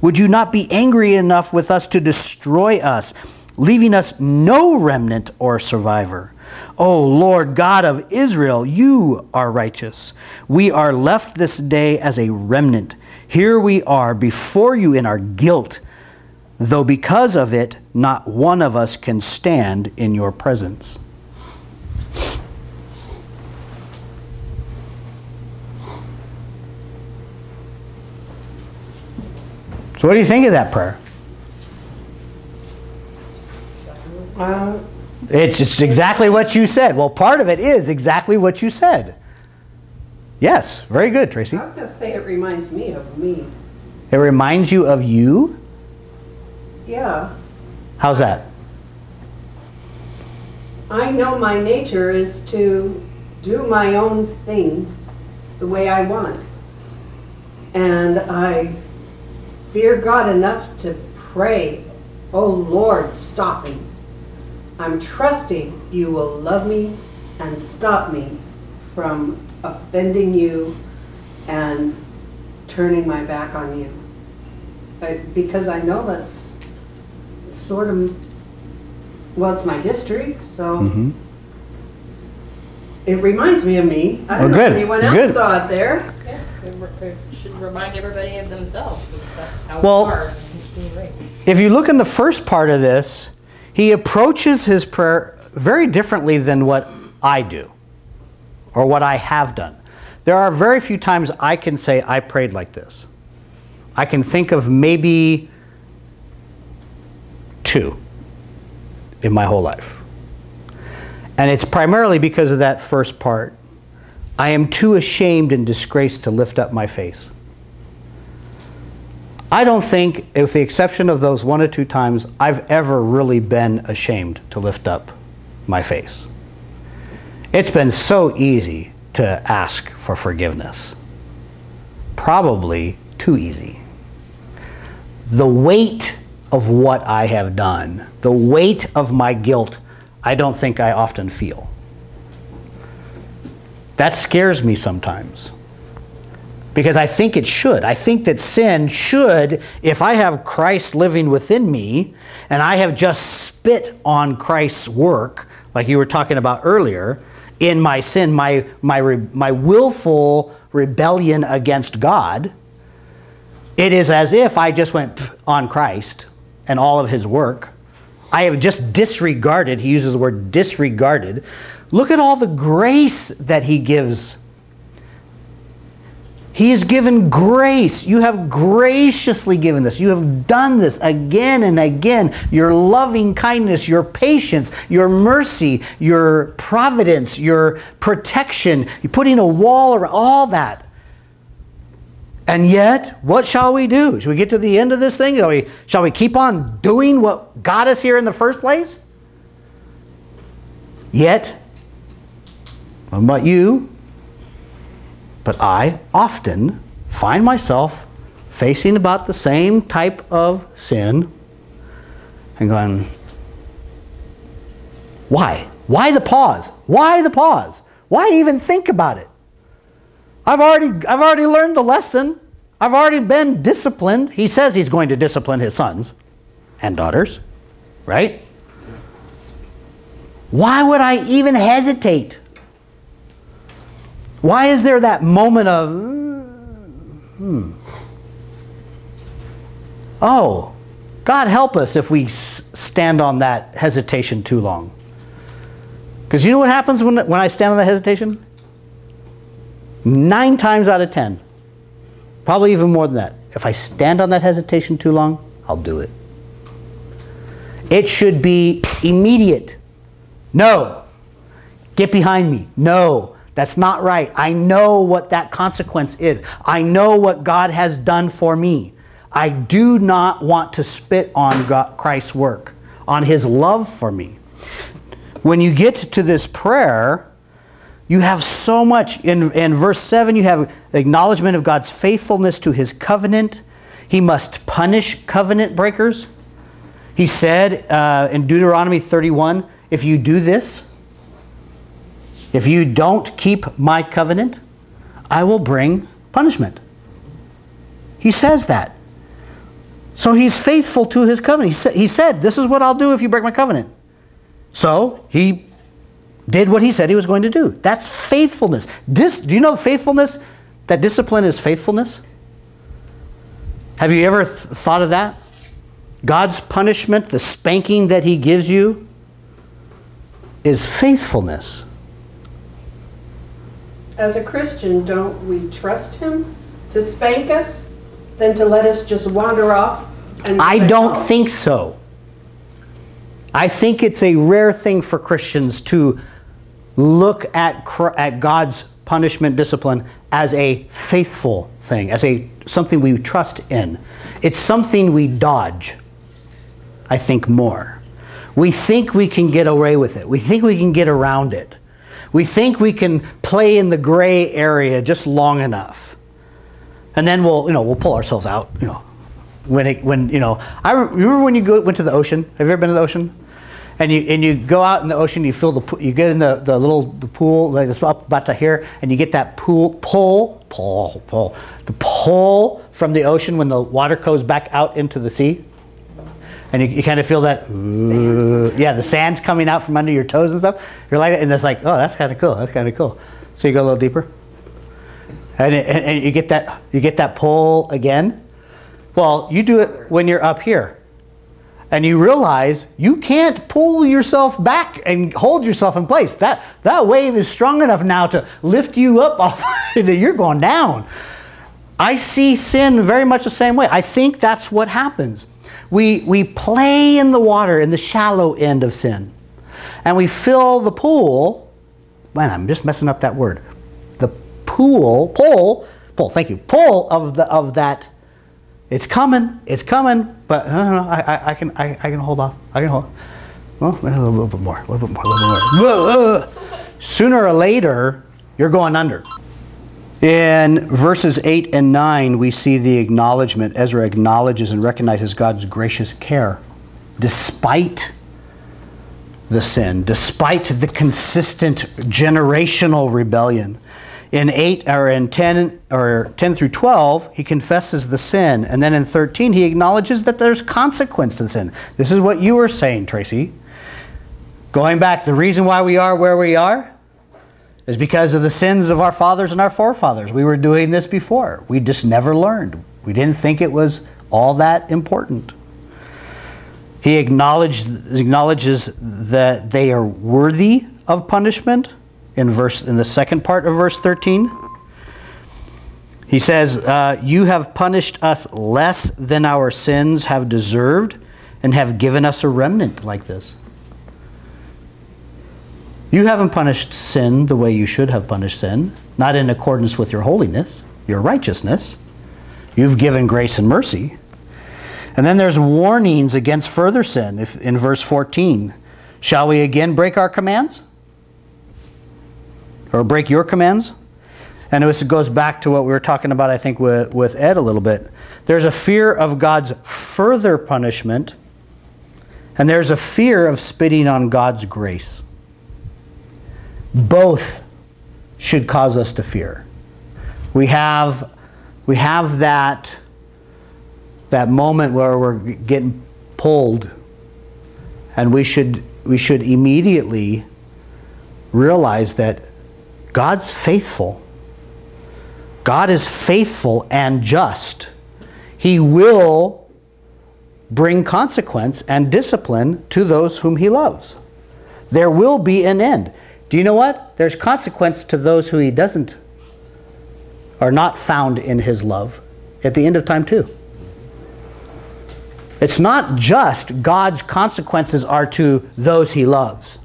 Would you not be angry enough with us to destroy us, leaving us no remnant or survivor? O Lord God of Israel, you are righteous. We are left this day as a remnant. Here we are before you in our guilt, though because of it, not one of us can stand in your presence." So what do you think of that prayer? Uh, it's just exactly what you said. Well, part of it is exactly what you said. Yes, very good, Tracy. I would just say it reminds me of me. It reminds you of you? Yeah. How's that? I know my nature is to do my own thing the way I want. And I fear God enough to pray, "Oh Lord, stop me. I'm trusting you will love me and stop me from offending you and turning my back on you." But because I know that's sort of, well, it's my history, so mm-hmm. it reminds me of me. I don't oh, know good. if anyone else good. saw it there. Yeah. It should remind everybody of themselves. That's how well, we are being raised. If you look in the first part of this, he approaches his prayer very differently than what I do or what I have done. There are very few times I can say I prayed like this. I can think of maybe two in my whole life. And it's primarily because of that first part. I am too ashamed and disgraced to lift up my face. I don't think, with the exception of those one or two times, I've ever really been ashamed to lift up my face. It's been so easy to ask for forgiveness. Probably too easy. The weight of what I have done, the weight of my guilt, I don't think I often feel. That scares me sometimes, because I think it should. I think that sin should, if I have Christ living within me and I have just spit on Christ's work, like you were talking about earlier, in my sin, my, my, my willful rebellion against God, It is as if I just went on Christ and all of his work. I have just disregarded, he uses the word disregarded. Look at all the grace that he gives. He has given grace. You have graciously given this. You have done this again and again. Your loving kindness, your patience, your mercy, your providence, your protection, you're putting a wall around, all that. And yet, what shall we do? Shall we get to the end of this thing? Shall we, shall we keep on doing what got us here in the first place? Yet, I'm not you, but I often find myself facing about the same type of sin and going, why? Why the pause? Why the pause? Why even think about it? I've already, I've already learned the lesson. I've already been disciplined. He says he's going to discipline his sons and daughters, right? Why would I even hesitate? Why is there that moment of, hmm, oh, God help us if we s stand on that hesitation too long. Because you know what happens when, when I stand on that hesitation? Nine times out of ten, probably even more than that, if I stand on that hesitation too long, I'll do it. It should be immediate. No. Get behind me. No. That's not right. I know what that consequence is. I know what God has done for me. I do not want to spit on God, Christ's work, on his love for me. When you get to this prayer, you have so much. In, in verse seven, you have acknowledgement of God's faithfulness to his covenant. He must punish covenant breakers. He said uh, in Deuteronomy thirty-one, if you do this, if you don't keep my covenant, I will bring punishment. He says that. So he's faithful to his covenant. He, sa he said, this is what I'll do if you break my covenant. So he did what he said he was going to do. That's faithfulness. Dis do you know faithfulness? That discipline is faithfulness? Have you ever th thought of that? God's punishment, the spanking that he gives you, is faithfulness. As a Christian, don't we trust him to spank us than to let us just wander off? And I don't off? think so. I think it's a rare thing for Christians to look at, at God's punishment discipline as a faithful thing, as a something we trust in. It's something we dodge, I think, more. We think we can get away with it. We think we can get around it. We think we can play in the gray area just long enough, and then we'll, you know, we'll pull ourselves out. You know, when it, when you know, I remember when you go, went to the ocean. Have you ever been to the ocean? And you and you go out in the ocean. You feel the you get in the, the little the pool like this up about to here, and you get that pool pull pull pull the pull from the ocean when the water goes back out into the sea, and you, you kind of feel that, ooh, yeah, the sand's coming out from under your toes and stuff. You're like, and it's like, oh, that's kind of cool. That's kind of cool. So you go a little deeper, and, it, and and you get that you get that pull again. Well, you do it when you're up here, and you realize you can't pull yourself back and hold yourself in place. That that wave is strong enough now to lift you up off that you're going down. I see sin very much the same way. I think that's what happens. We, we play in the water, in the shallow end of sin. And we fill the pool. Man, I'm just messing up that word. The pool, pull, pull, thank you, pull of, the, of that. It's coming, it's coming, but no, no, no, I, I, I, can, I, I can hold off. I can hold off. Well, a little, little bit more, a little bit more, a little bit more. Whoa, whoa. Sooner or later, you're going under. In verses eight and nine, we see the acknowledgement. Ezra acknowledges and recognizes God's gracious care despite the sin, despite the consistent generational rebellion. In eight or in ten or ten through twelve, he confesses the sin, and then in thirteen he acknowledges that there's consequence to the sin. This is what you were saying, Tracy. Going back, the reason why we are where we are is because of the sins of our fathers and our forefathers. We were doing this before. We just never learned. We didn't think it was all that important. He acknowledged, acknowledges that they are worthy of punishment in, verse, in the second part of verse thirteen. He says, uh, you have punished us less than our sins have deserved and have given us a remnant like this. You haven't punished sin the way you should have punished sin, not in accordance with your holiness, your righteousness. You've given grace and mercy. And then there's warnings against further sin. If, in verse fourteen, shall we again break our commands? Or break your commands? And it goes back to what we were talking about, I think, with, with Ed a little bit. There's a fear of God's further punishment, and there's a fear of spitting on God's grace. Both should cause us to fear. We have, we have that... that moment where we're getting pulled, and we should, we should immediately realize that God's faithful. God is faithful and just. He will bring consequence and discipline to those whom He loves. There will be an end. Do you know what? There's consequence to those who He doesn't, are not found in His love at the end of time too. It's not just God's consequences are to those He loves.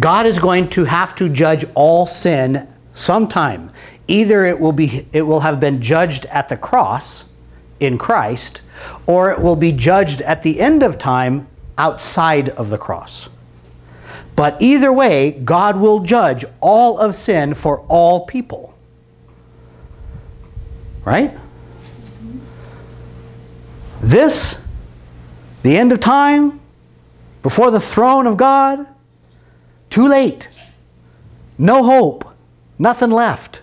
God is going to have to judge all sin sometime. Either it will be, it will have been judged at the cross in Christ, or it will be judged at the end of time outside of the cross. But either way, God will judge all of sin for all people. Right? This, the end of time, before the throne of God, too late. No hope. Nothing left.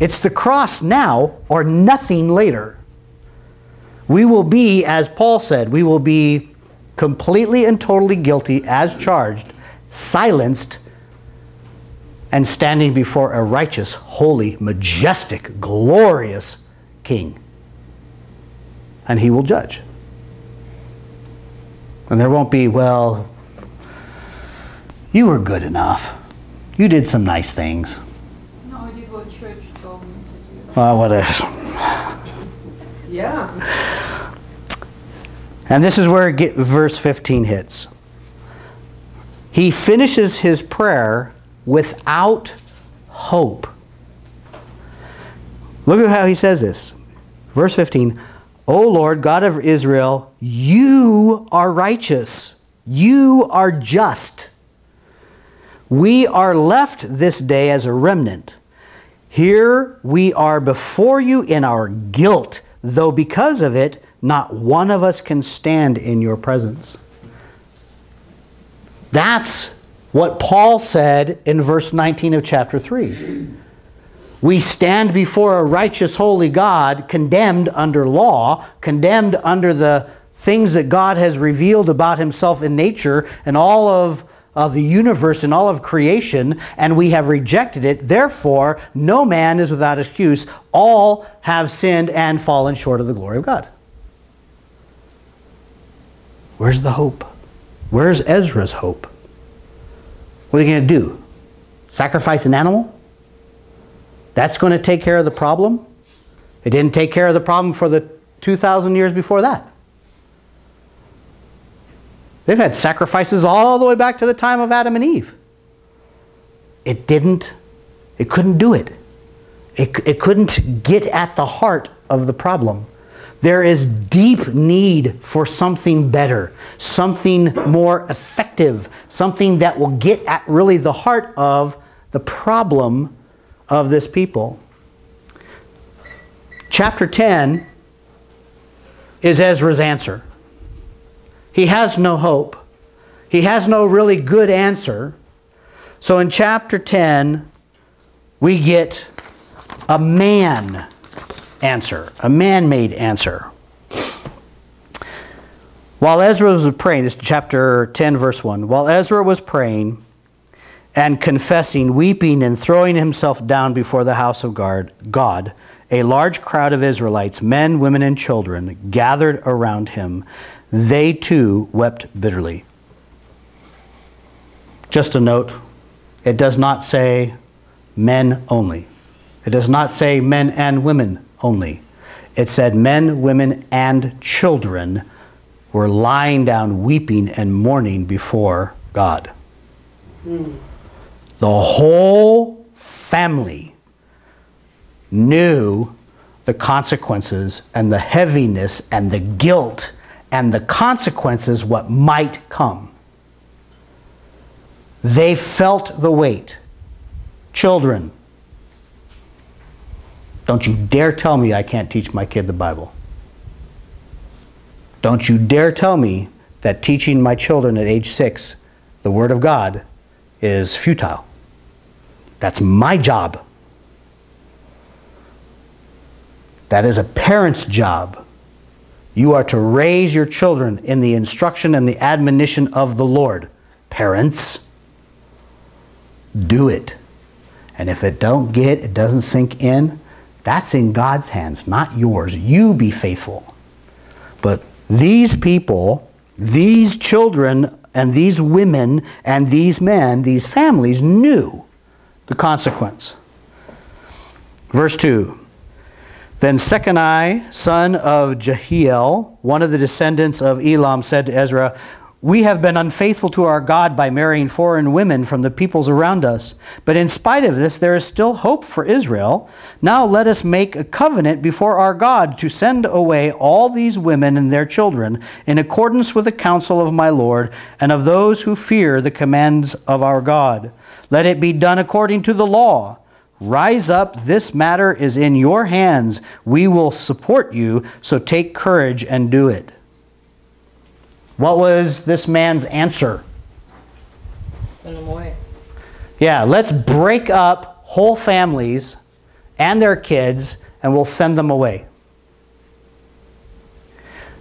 It's the cross now or nothing later. We will be, as Paul said, we will be completely and totally guilty as charged, silenced, and standing before a righteous, holy, majestic, glorious King. And He will judge. And there won't be, well, you were good enough. You did some nice things. No, I did what church told me to do. Well, what is? Yeah. And this is where get verse fifteen hits. He finishes his prayer without hope. Look at how he says this. Verse fifteen. O Lord, God of Israel, you are righteous. You are just. We are left this day as a remnant. Here we are before you in our guilt, though because of it, not one of us can stand in your presence. That's what Paul said in verse nineteen of chapter three. We stand before a righteous, holy God, condemned under law, condemned under the things that God has revealed about Himself in nature and all of, of the universe and all of creation, and we have rejected it. Therefore, no man is without excuse. All have sinned and fallen short of the glory of God. Where's the hope? Where's Ezra's hope? What are you going to do? Sacrifice an animal? That's going to take care of the problem? It didn't take care of the problem for the two thousand years before that. They've had sacrifices all the way back to the time of Adam and Eve. It didn't, it couldn't do it. It, it couldn't get at the heart of the problem. There is deep need for something better, something more effective, something that will get at really the heart of the problem of this people. Chapter ten is Ezra's answer. He has no hope. He has no really good answer. So in chapter ten, we get a man answer, a man-made answer. While Ezra was praying, this is chapter ten, verse one, while Ezra was praying, and confessing, weeping, and throwing himself down before the house of God, a large crowd of Israelites, men, women, and children, gathered around him. They too wept bitterly. Just a note, it does not say men only. It does not say men and women only. It said men, women, and children were lying down weeping and mourning before God. Mm. The whole family knew the consequences and the heaviness and the guilt and the consequences what might come. They felt the weight. Children, don't you dare tell me I can't teach my kid the Bible. Don't you dare tell me that teaching my children at age six the Word of God is futile. That's my job. That is a parent's job. You are to raise your children in the instruction and the admonition of the Lord. Parents, do it. And if it don't get, it doesn't sink in, that's in God's hands, not yours. You be faithful. But these people, these children, and these women, and these men, these families knew the consequence. Verse two. Then Shecaniah, son of Jehiel, one of the descendants of Elam, said to Ezra, "We have been unfaithful to our God by marrying foreign women from the peoples around us. But in spite of this, there is still hope for Israel. Now let us make a covenant before our God to send away all these women and their children in accordance with the counsel of my Lord and of those who fear the commands of our God. Let it be done according to the law. Rise up, this matter is in your hands. We will support you, so take courage and do it." What was this man's answer? Send them away. Yeah, let's break up whole families and their kids, and we'll send them away.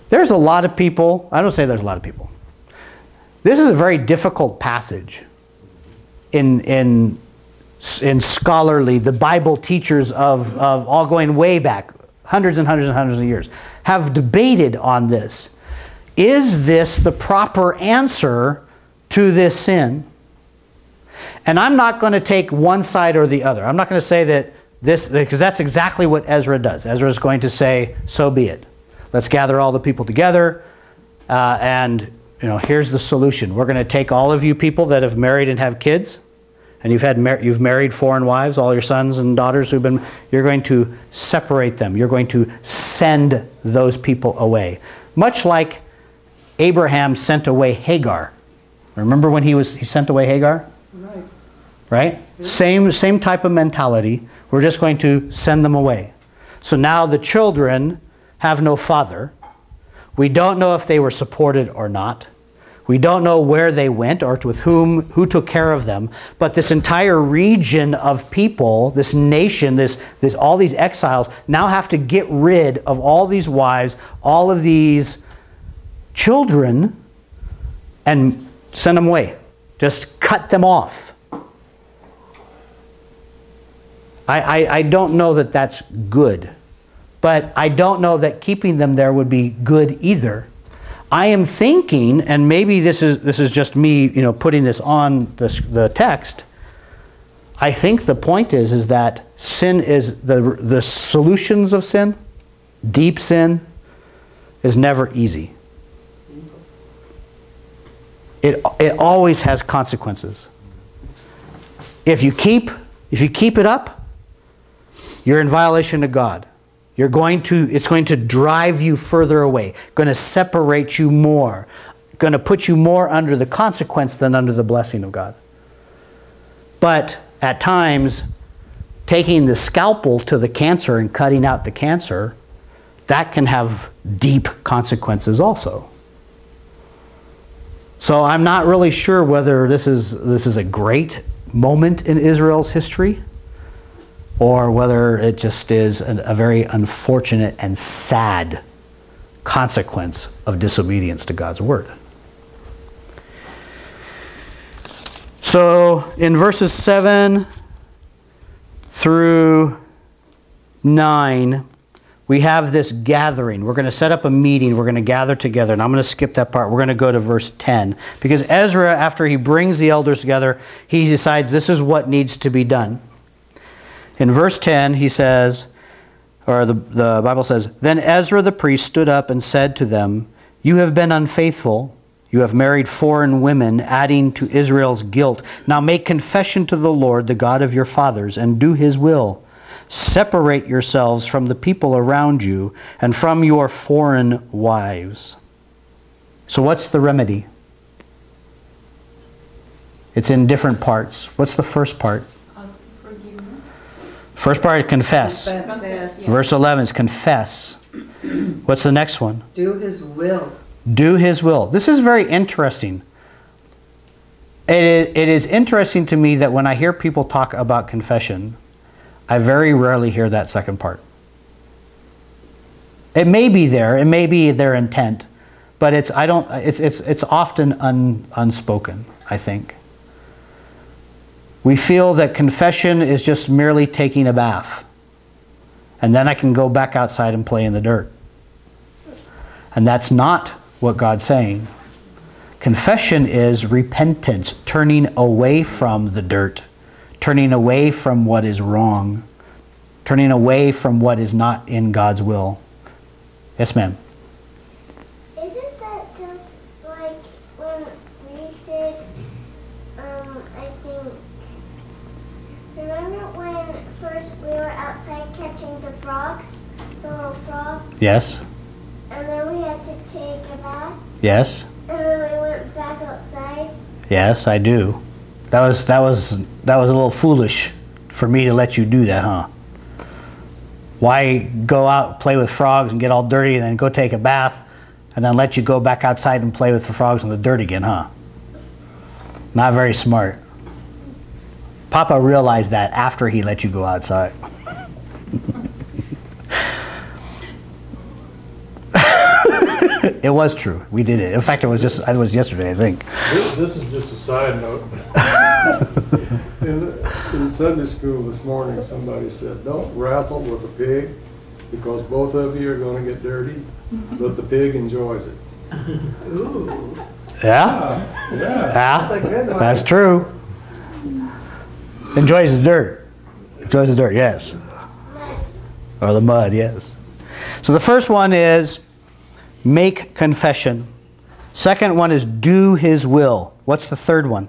There's a lot of people, I don't say there's a lot of people. This is a very difficult passage in, in in scholarly, the Bible teachers of, of all going way back, hundreds and hundreds and hundreds of years, have debated on this. Is this the proper answer to this sin? And I'm not going to take one side or the other. I'm not going to say that this, because that's exactly what Ezra does. Ezra is going to say, so be it. Let's gather all the people together, uh, and you know, here's the solution. We're going to take all of you people that have married and have kids, and you've had mar you've married foreign wives, all your sons and daughters who've been, you're going to separate them. You're going to send those people away. Much like Abraham sent away Hagar. Remember when he was he sent away Hagar? Right. Right? Yeah. Same same type of mentality. We're just going to send them away. So now the children have no father. We don't know if they were supported or not. We don't know where they went or with whom, who took care of them. But this entire region of people, this nation, this, this, all these exiles now have to get rid of all these wives, all of these children, and send them away. Just cut them off. I, I, I don't know that that's good. But I don't know that keeping them there would be good either. I am thinking, and maybe this is, this is just me, you know, putting this on the, the text, I think the point is, is that sin is, the, the solutions of sin, deep sin, is never easy. It, it always has consequences. If you, keep, if you keep it up, you're in violation of God. You're going to, it's going to drive you further away, going to separate you more, going to put you more under the consequence than under the blessing of God. But at times, taking the scalpel to the cancer and cutting out the cancer, that can have deep consequences also. So I'm not really sure whether this is, this is a great moment in Israel's history, or whether it just is an, a very unfortunate and sad consequence of disobedience to God's word. So in verses seven through nine, we have this gathering. We're going to set up a meeting. We're going to gather together. And I'm going to skip that part. We're going to go to verse ten. Because Ezra, after he brings the elders together, he decides this is what needs to be done. In verse ten, he says, or the, the Bible says, "Then Ezra the priest stood up and said to them, 'You have been unfaithful. You have married foreign women, adding to Israel's guilt. Now make confession to the Lord, the God of your fathers, and do his will. Separate yourselves from the people around you and from your foreign wives.'" So what's the remedy? It's in different parts. What's the first part? Ask for forgiveness. First part, confess. Confess. Verse eleven is confess. What's the next one? Do his will. Do his will. This is very interesting. It is, it is interesting to me that when I hear people talk about confession, I very rarely hear that second part. It may be there, it may be their intent, but it's I don't it's it's it's often un, unspoken, I think. We feel that confession is just merely taking a bath, and then I can go back outside and play in the dirt. And that's not what God's saying. Confession is repentance, turning away from the dirt. Turning away from what is wrong. Turning away from what is not in God's will. Yes, ma'am? Isn't that just like when we did, um, I think, remember when first we were outside catching the frogs? The little frogs? Yes. And then we had to take a bath? Yes. And then we went back outside? Yes, I do. That was, that was, that was a little foolish for me to let you do that, huh? Why go out, play with frogs and get all dirty and then go take a bath and then let you go back outside and play with the frogs in the dirt again, huh? Not very smart. Papa realized that after he let you go outside. It was true. We did it. In fact, it was just it was yesterday, I think. This, this is just a side note. in, in Sunday school this morning, somebody said, "Don't wrestle with the pig, because both of you are going to get dirty, but the pig enjoys it." Ooh. Yeah. Yeah. Yeah. That's a good one. That's true. Enjoys the dirt. Enjoys the dirt. Yes. Mud. Or the mud. Yes. So the first one is make confession. Second one is do his will. What's the third one?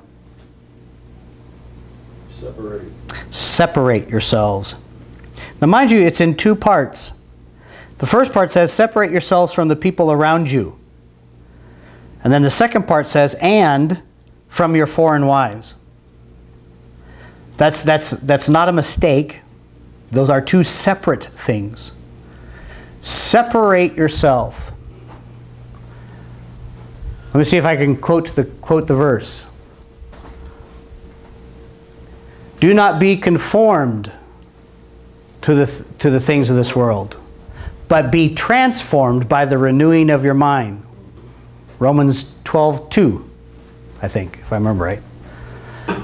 Separate. Separate yourselves. Now mind you, it's in two parts. The first part says separate yourselves from the people around you. And then the second part says and from your foreign wives. That's, that's, that's not a mistake. Those are two separate things. Separate yourself. Let me see if I can quote the, quote the verse. "Do not be conformed to the, th to the things of this world, but be transformed by the renewing of your mind." Romans twelve two, I think, if I remember right.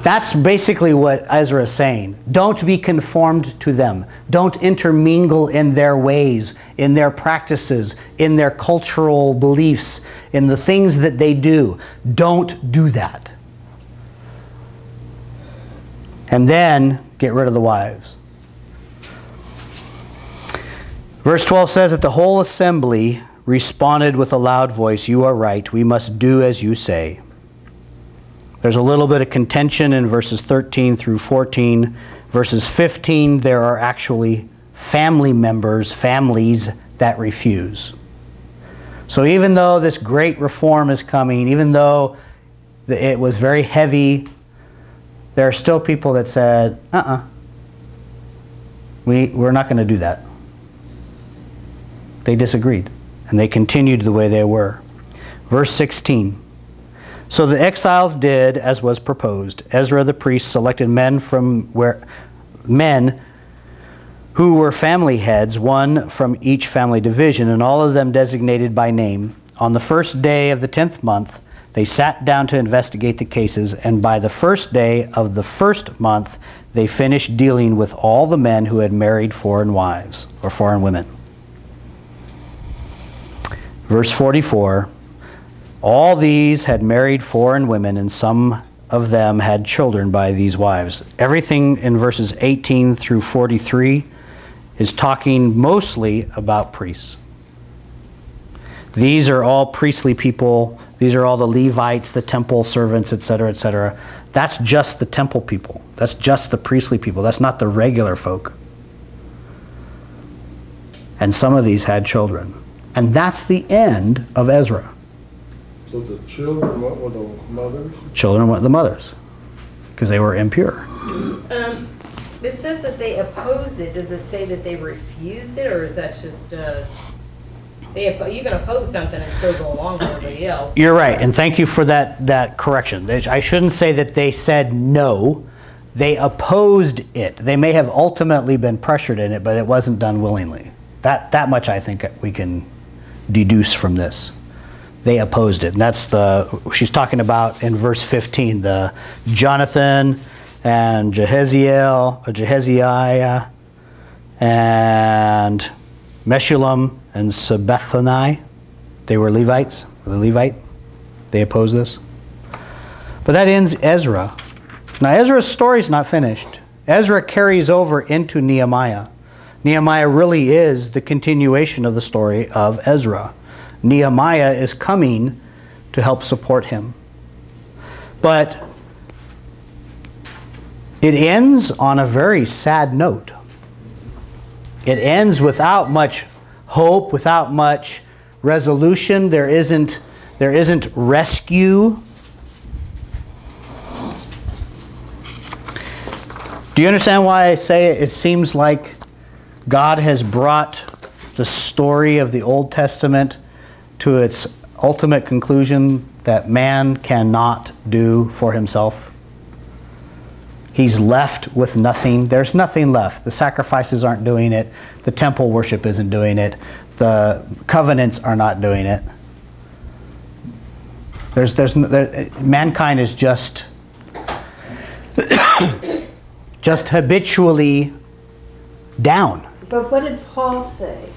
That's basically what Ezra is saying. Don't be conformed to them. Don't intermingle in their ways, in their practices, in their cultural beliefs, in the things that they do. Don't do that. And then get rid of the wives. Verse twelve says that the whole assembly responded with a loud voice, "You are right, we must do as you say." There's a little bit of contention in verses thirteen through fourteen. Verses fifteen, there are actually family members, families that refuse. So even though this great reform is coming, even though it was very heavy, there are still people that said, uh-uh, we, we're not going to do that. They disagreed, and they continued the way they were. Verse sixteen. "So the exiles did as was proposed. Ezra the priest selected men from where men who were family heads, one from each family division, and all of them designated by name. On the first day of the tenth month, They sat down to investigate the cases, and by the first day of the first month, they finished dealing with all the men who had married foreign wives or foreign women. Verse forty-four, all these had married foreign women, and some of them had children by these wives. Everything in verses eighteen through forty-three is talking mostly about priests. These are all priestly people. These are all the Levites, the temple servants, et cetera, et cetera. That's just the temple people. That's just the priestly people. That's not the regular folk. And some of these had children. And that's the end of Ezra. So the children went with the mothers? Children went with the mothers because they were impure. Um, it says that they opposed it. Does it say that they refused it, or is that just... Uh... You can oppose something and still go along with everybody else. You're right, and thank you for that, that correction. I shouldn't say that they said no. They opposed it. They may have ultimately been pressured in it, but it wasn't done willingly. That, that much I think we can deduce from this. They opposed it, and that's the, she's talking about in verse fifteen, the Jonathan and Jehaziel, Jehaziah, and Meshulam and Sibethani, they were Levites, the Levite. They opposed this. But that ends Ezra. Now Ezra's story's not finished. Ezra carries over into Nehemiah. Nehemiah really is the continuation of the story of Ezra. Nehemiah is coming to help support him. But it ends on a very sad note. It ends without much hope, without much resolution. There isn't, there isn't rescue. Do you understand why I say it? It seems like God has brought the story of the Old Testament to its ultimate conclusion that man cannot do for himself. He's left with nothing. There's nothing left. The sacrifices aren't doing it. The temple worship isn't doing it. The covenants are not doing it. There's, there's, there, mankind is just, just habitually down. But what did Paul say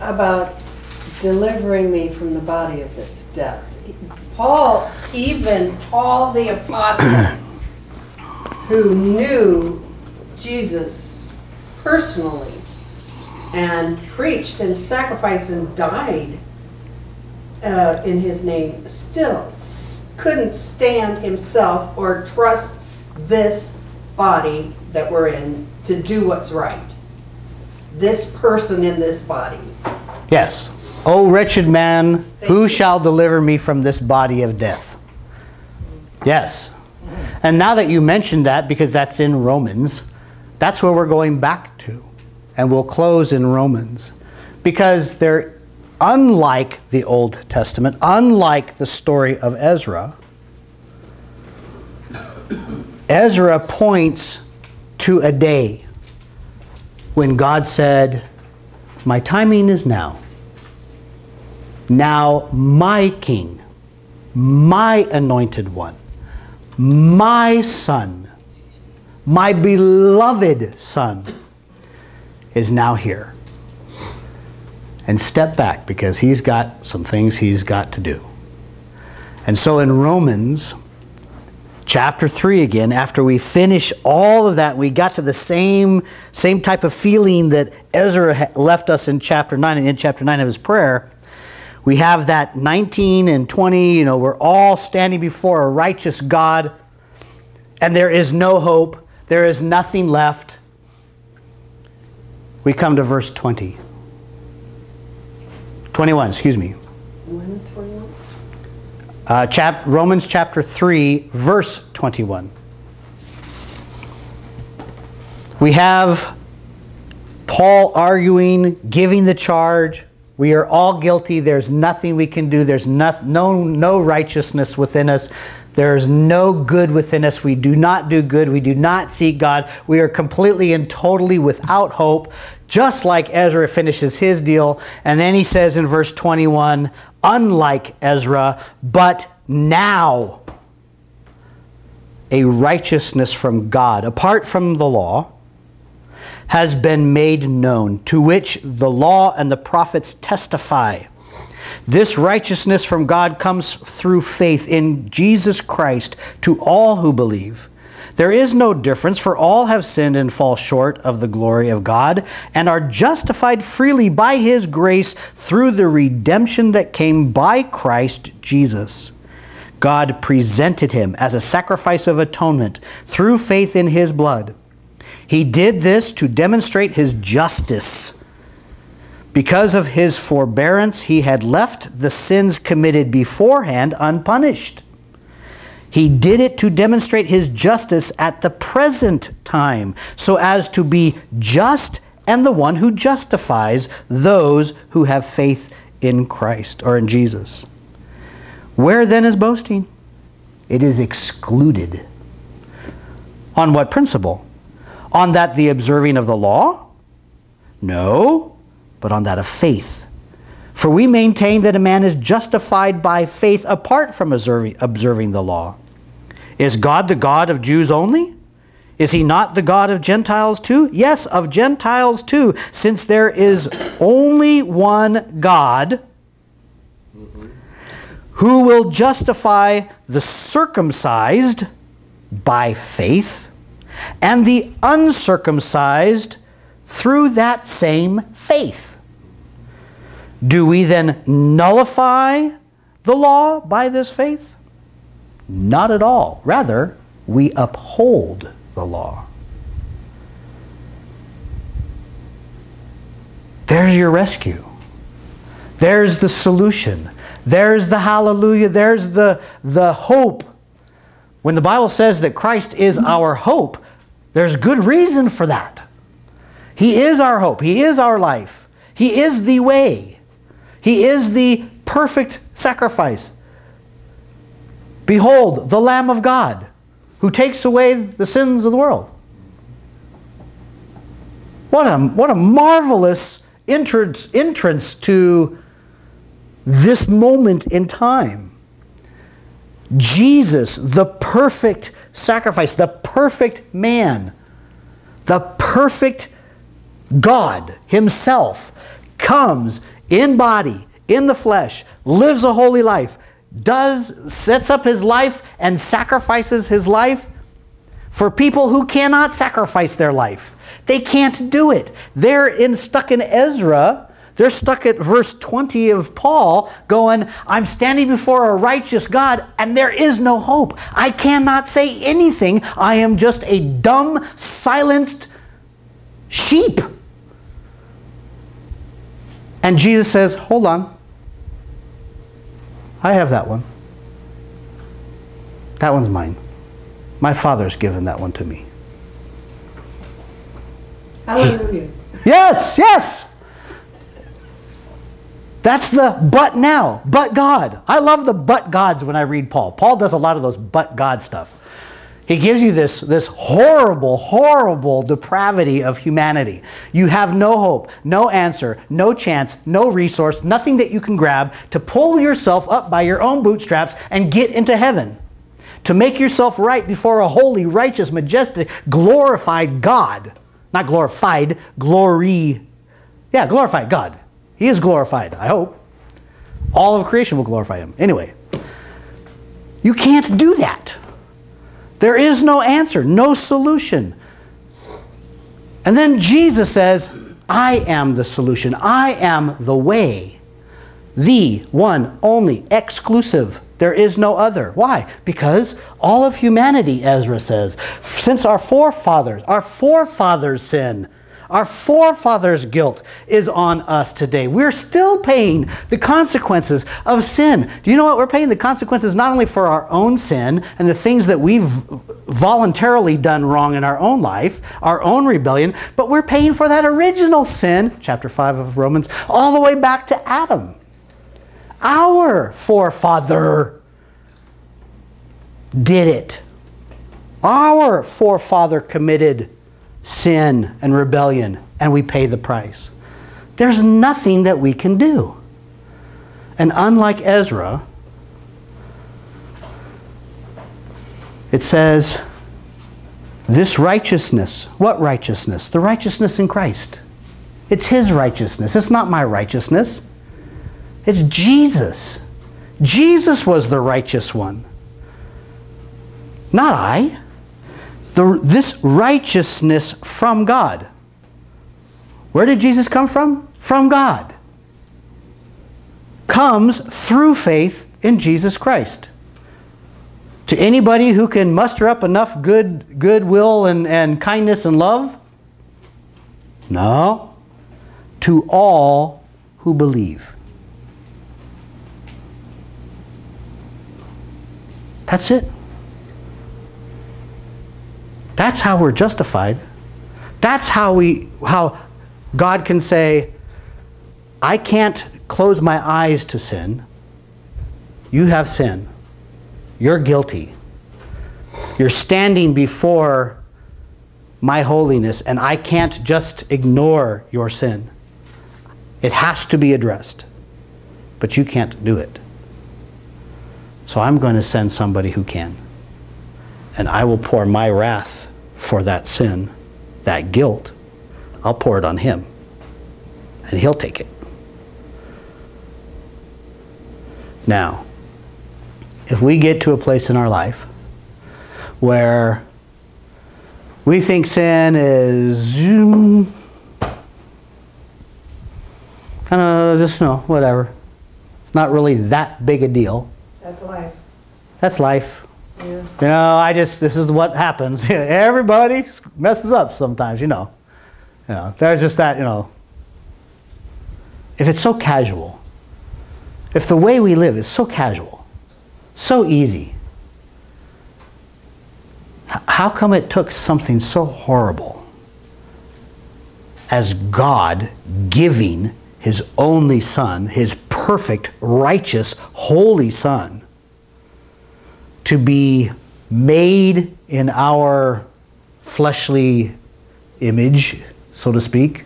about delivering me from the body of this death? Paul, even all the apostles who knew Jesus personally and preached and sacrificed and died uh, in his name, still couldn't stand himself or trust this body that we're in to do what's right. This person in this body. Yes. O wretched man, who shall deliver me from this body of death? Yes. And now that you mentioned that, because that's in Romans, that's where we're going back to. And we'll close in Romans. Because they're unlike the Old Testament, unlike the story of Ezra, Ezra points to a day when God said, my timing is now. Now my king, my anointed one, my son, my beloved son, is now here. And step back, because he's got some things he's got to do. And so in Romans chapter three again, after we finish all of that, we got to the same, same type of feeling that Ezra left us in chapter nine, and in chapter nine of his prayer. We have that nineteen and twenty, you know, we're all standing before a righteous God, and there is no hope. There is nothing left. We come to verse twenty. twenty-one, excuse me. Uh, chap Romans chapter three, verse twenty-one. We have Paul arguing, giving the charge. We are all guilty. There's nothing we can do. There's no, no, no righteousness within us. There's no good within us. We do not do good. We do not seek God. We are completely and totally without hope. just like Ezra finishes his deal. And then he says in verse twenty-one, unlike Ezra, but now a righteousness from God, apart from the law, has been made known, to which the law and the prophets testify. This righteousness from God comes through faith in Jesus Christ to all who believe. There is no difference, for all have sinned and fall short of the glory of God, and are justified freely by His grace through the redemption that came by Christ Jesus. God presented Him as a sacrifice of atonement through faith in His blood. He did this to demonstrate His justice. Because of His forbearance, He had left the sins committed beforehand unpunished. He did it to demonstrate His justice at the present time, so as to be just and the one who justifies those who have faith in Christ, or in Jesus. Where then is boasting? It is excluded. On what principle? On that the observing of the law? No, but on that of faith. For we maintain that a man is justified by faith apart from observing, observing the law. Is God the God of Jews only? Is He not the God of Gentiles too? Yes, of Gentiles too, since there is only one God who will justify the circumcised by faith and the uncircumcised through that same faith. Do we then nullify the law by this faith? Not at all. Rather, we uphold the law. There's your rescue. There's the solution. There's the hallelujah. There's the, the hope. When the Bible says that Christ is our hope, there's good reason for that. He is our hope. He is our life. He is the way. He is the perfect sacrifice. Behold, the Lamb of God, who takes away the sins of the world. What a, what a marvelous entrance, entrance to this moment in time. Jesus, the perfect sacrifice, the perfect man, the perfect God Himself, comes in body, in the flesh, lives a holy life, does, sets up His life and sacrifices His life for people who cannot sacrifice their life. They can't do it. They're in, stuck in Ezra. They're stuck at verse twenty of Paul going, I'm standing before a righteous God and there is no hope. I cannot say anything. I am just a dumb, silenced sheep. And Jesus says, hold on. I have that one. That one's mine. My Father's given that one to me. Hallelujah. Yes, yes. That's the but now, but God. I love the but gods when I read Paul. Paul does a lot of those but God stuff. He gives you this, this horrible, horrible depravity of humanity. You have no hope, no answer, no chance, no resource, nothing that you can grab to pull yourself up by your own bootstraps and get into heaven, to make yourself right before a holy, righteous, majestic, glorified God. Not glorified, glory. Yeah, glorified God. He is glorified, I hope. All of creation will glorify Him. Anyway, you can't do that. There is no answer, no solution. And then Jesus says, I am the solution. I am the way, the one, only, exclusive. There is no other. Why? Because all of humanity, Ezra says, since our forefathers, our forefathers' sin, our forefathers' guilt is on us today. We're still paying the consequences of sin. Do you know what? We're paying the consequences not only for our own sin and the things that we've voluntarily done wrong in our own life, our own rebellion, but we're paying for that original sin, chapter five of Romans, all the way back to Adam. Our forefather did it. Our forefather committed sin and rebellion and we pay the price. There's nothing that we can do. And unlike Ezra, it says, this righteousness, what righteousness? The righteousness in Christ. It's his righteousness. It's not my righteousness. It's Jesus. Jesus was the righteous one. Not I. The, this righteousness from God. Where did Jesus come from? From God. Comes through faith in Jesus Christ. To anybody who can muster up enough good goodwill and, and kindness and love? No. To all who believe. That's it. That's how we're justified. That's how we, how God can say, I can't close my eyes to sin. You have sin. You're guilty. You're standing before my holiness, and I can't just ignore your sin. It has to be addressed, but you can't do it. So I'm going to send somebody who can. And I will pour my wrath for that sin, that guilt. I'll pour it on him, and he'll take it. Now, if we get to a place in our life where we think sin is um, kind of just, you know, whatever. It's not really that big a deal. That's life. That's life. Yeah. You know, I just, this is what happens. Everybody messes up sometimes, you know. You know, there's just that, you know. If it's so casual, if the way we live is so casual, so easy, how come it took something so horrible as God giving his only son, his perfect, righteous, holy son, to be made in our fleshly image, so to speak,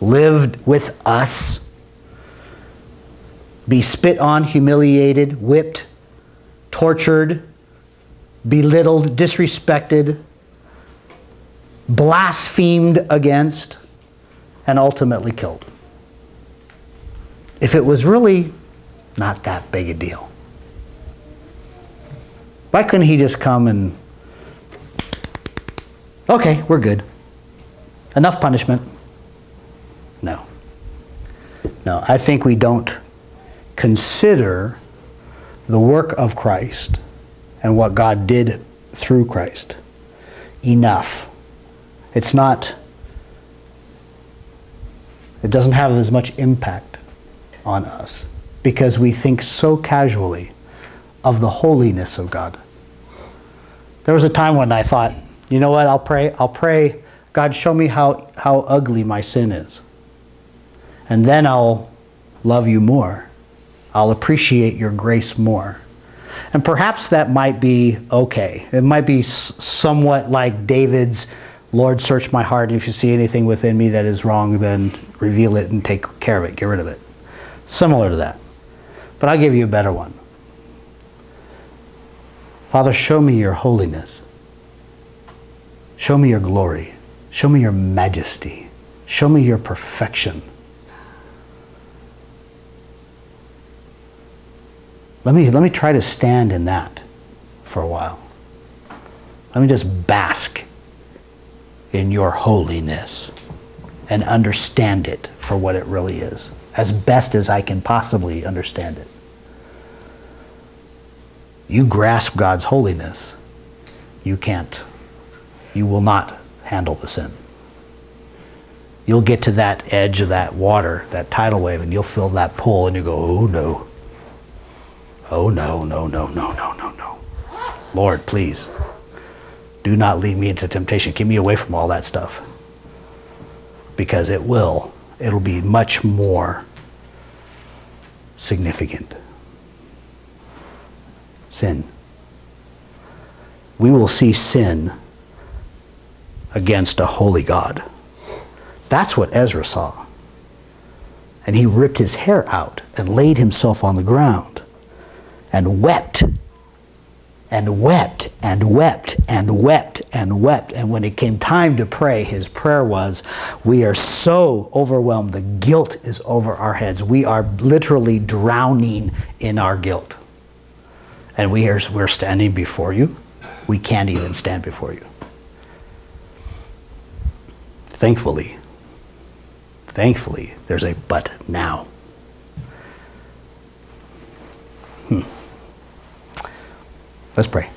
lived with us, be spit on, humiliated, whipped, tortured, belittled, disrespected, blasphemed against, and ultimately killed. If it was really not that big a deal, why couldn't he just come and, okay, we're good. Enough punishment. No. No, I think we don't consider the work of Christ and what God did through Christ enough. It's not, it doesn't have as much impact on us because we think so casually of the holiness of God. There was a time when I thought, you know what, I'll pray, I'll pray, God, show me how, how ugly my sin is. And then I'll love you more. I'll appreciate your grace more. And perhaps that might be okay. It might be somewhat like David's, Lord, search my heart, and if you see anything within me that is wrong, then reveal it and take care of it, get rid of it. Similar to that. But I'll give you a better one. Father, show me your holiness. Show me your glory. Show me your majesty. Show me your perfection. Let me, let me try to stand in that for a while. Let me just bask in your holiness and understand it for what it really is, as best as I can possibly understand it. You grasp God's holiness, you can't. You will not handle the sin. You'll get to that edge of that water, that tidal wave, and you'll feel that pull, and you go, oh no. Oh no, no, no, no, no, no, no. Lord, please, do not lead me into temptation. Keep me away from all that stuff. Because it will. It'll be much more significant. Sin. We will see sin against a holy God That's what Ezra saw. And he ripped his hair out and laid himself on the ground and wept and wept and wept and wept and wept. And when it came time to pray, his prayer was, we are so overwhelmed. The guilt is over our heads. We are literally drowning in our guilt. And we are, we're standing before you. We can't even stand before you. Thankfully, thankfully, there's a but now. Hmm. Let's pray.